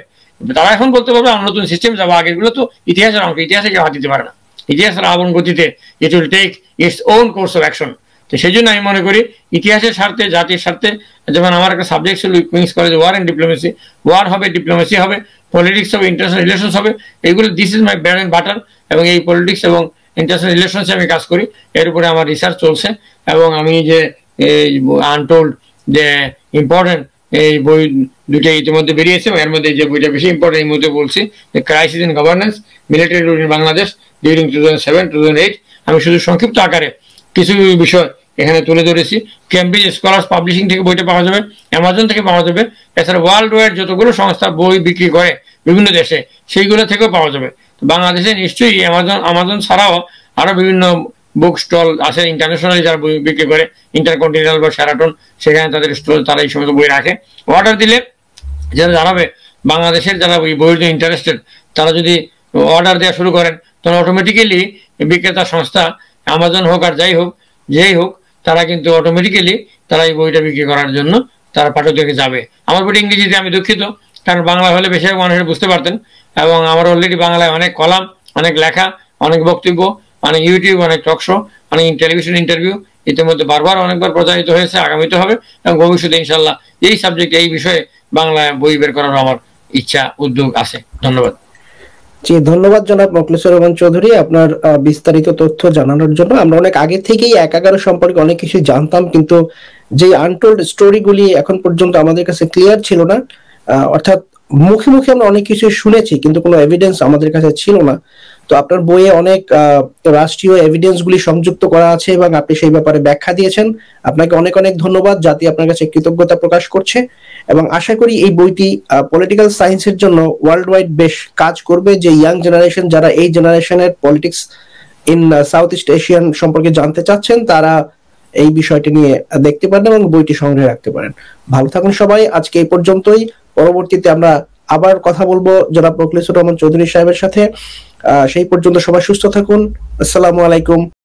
তারা এখন বলতে পারবে আমরা নতুন সিস্টেম যাবো আগেরগুলো তো ইতিহাসের অংশ ইতিহাসে কেউ হাত দিতে পারে না ইতিহাসের আপন গতিতে it will take its own course of action তো সেই জন্য আমি মনে করি ইতিহাসের স্বার্থে জাতির স্বার্থে যেমন আমার একটা সাবজেক্ট ছিল King's College war and diplomacy war হবে ডিপ্লোমেসি হবে পলিটিক্স হবে ইন্টারন্যাশনাল রিলেশনস হবে এইগুলো this is my bread and butter এবং এই পলিটিক্স এবং ইন্টারন্যাশনাল রিলেশনসে আমি কাজ করি এর উপরে আমার রিসার্চ চলছে এবং আমি যে আনটোল্ড যে ইম্পর্টেন্ট এই বই দুটো ইতিমধ্যে বেরিয়েছে এর মধ্যে যে বইটা বেশি ইম্পর্টেন্ট এই মুহূর্তে বলছি crisis in governance military rule in Bangladesh during 2007-2008 আমি শুধু সংক্ষিপ্ত আকারে কিছু বিষয় এখানে তুলে ধরেছি কেমব্রিজ স্কলার্স পাবলিশিং থেকে বইটা পাওয়া যাবে অ্যামাজন থেকে পাওয়া যাবে এছাড়া ওয়ার্ল্ড ওয়াইড যতগুলো সংস্থা বই বিক্রি করে বিভিন্ন দেশে সেইগুলো থেকেও পাওয়া যাবে বাংলাদেশে নিশ্চয়ই অ্যামাজন ছাড়াও আরো বিভিন্ন বুক স্টল আছে ইন্টারন্যাশনালি যারা বই বিক্রি করে ইন্টারকন্টিনেন্টাল বা শেরাটন সেখানে তাদের স্টল তারা এই সমস্ত বই রাখে অর্ডার দিলে যারা জানাবে বাংলাদেশের যারা ওই বইয়ের জন্য ইন্টারেস্টেড তারা যদি অর্ডার দেওয়া শুরু করেন তখন অটোমেটিক্যালি বিক্রেতা সংস্থা অ্যামাজন হোক আর যেই হোক তারা কিন্তু অটোমেটিক্যালি তারা এই বইটা বিক্রি করার জন্য তারা পাঠকদেরকে যাবে আমার বইটা ইংরেজিতে আমি দুঃখিত কারণ বাংলা হলে বিষয়ে মানুষের বুঝতে পারতেন এবং আমার অলরেডি বাংলায় অনেক কলাম অনেক লেখা অনেক বক্তব্য অনেক ইউটিউব অনেক টক শো অনেক টেলিভিশন ইন্টারভিউ ইতিমধ্যে বারবার অনেকবার প্রচারিত হয়েছে আগামীতে হবে এবং ভবিষ্যতে ইনশাআল্লাহ এই সাবজেক্টে এই বিষয়ে বাংলায় বই বের করার আমার ইচ্ছা উদ্যোগ আছে ধন্যবাদ জি ধন্যবাদ জনাব মকলেশ্বর রহমান চৌধুরী আপনার বিস্তারিত তথ্য জানানোর জন্য আমরা অনেক আগে থেকেই ১১ সম্পর্কে অনেক কিছু জানতাম কিন্তু যে আনটোল্ড স্টোরিগুলি এখন পর্যন্ত আমাদের কাছে ক্লিয়ার ছিল না অর্থাৎ মুখে মুখে আমরা অনেক কিছু শুনেছি কিন্তু কোনো এভিডেন্স আমাদের কাছে ছিল না তো আপনার বইয়ে অনেক রাষ্ট্রীয় এভিডেন্সগুলি সংযুক্ত করা আছে এবং আপনি সেই ব্যাপারে ব্যাখ্যা দিয়েছেন আপনাকে অনেক অনেক ধন্যবাদ জাতি আপনার কাছে কৃতজ্ঞতা প্রকাশ করছে এবং আশা করি এই বইটি পলিটিক্যাল সায়েন্সের জন্য ওয়ার্ল্ড ওয়াইড বেশ কাজ করবে যে ইয়াং জেনারেশন যারা এই জেনারেশনের politics in South East Asian সম্পর্কে জানতে চাচ্ছেন তারা এই বিষয়টি নিয়ে দেখতে পারেন এবং বইটি সংগ্রহে রাখতে পারেন ভালো থাকুন সবাই আজকে এই পর্যন্তই পরবর্তীতে আমরা আবার কথা বলবো জনাব মকলেশ্বর রহমান চৌধুরী সাহেবের সাথে সেই পর্যন্ত সবাই সুস্থ থাকুন আসসালামু আলাইকুম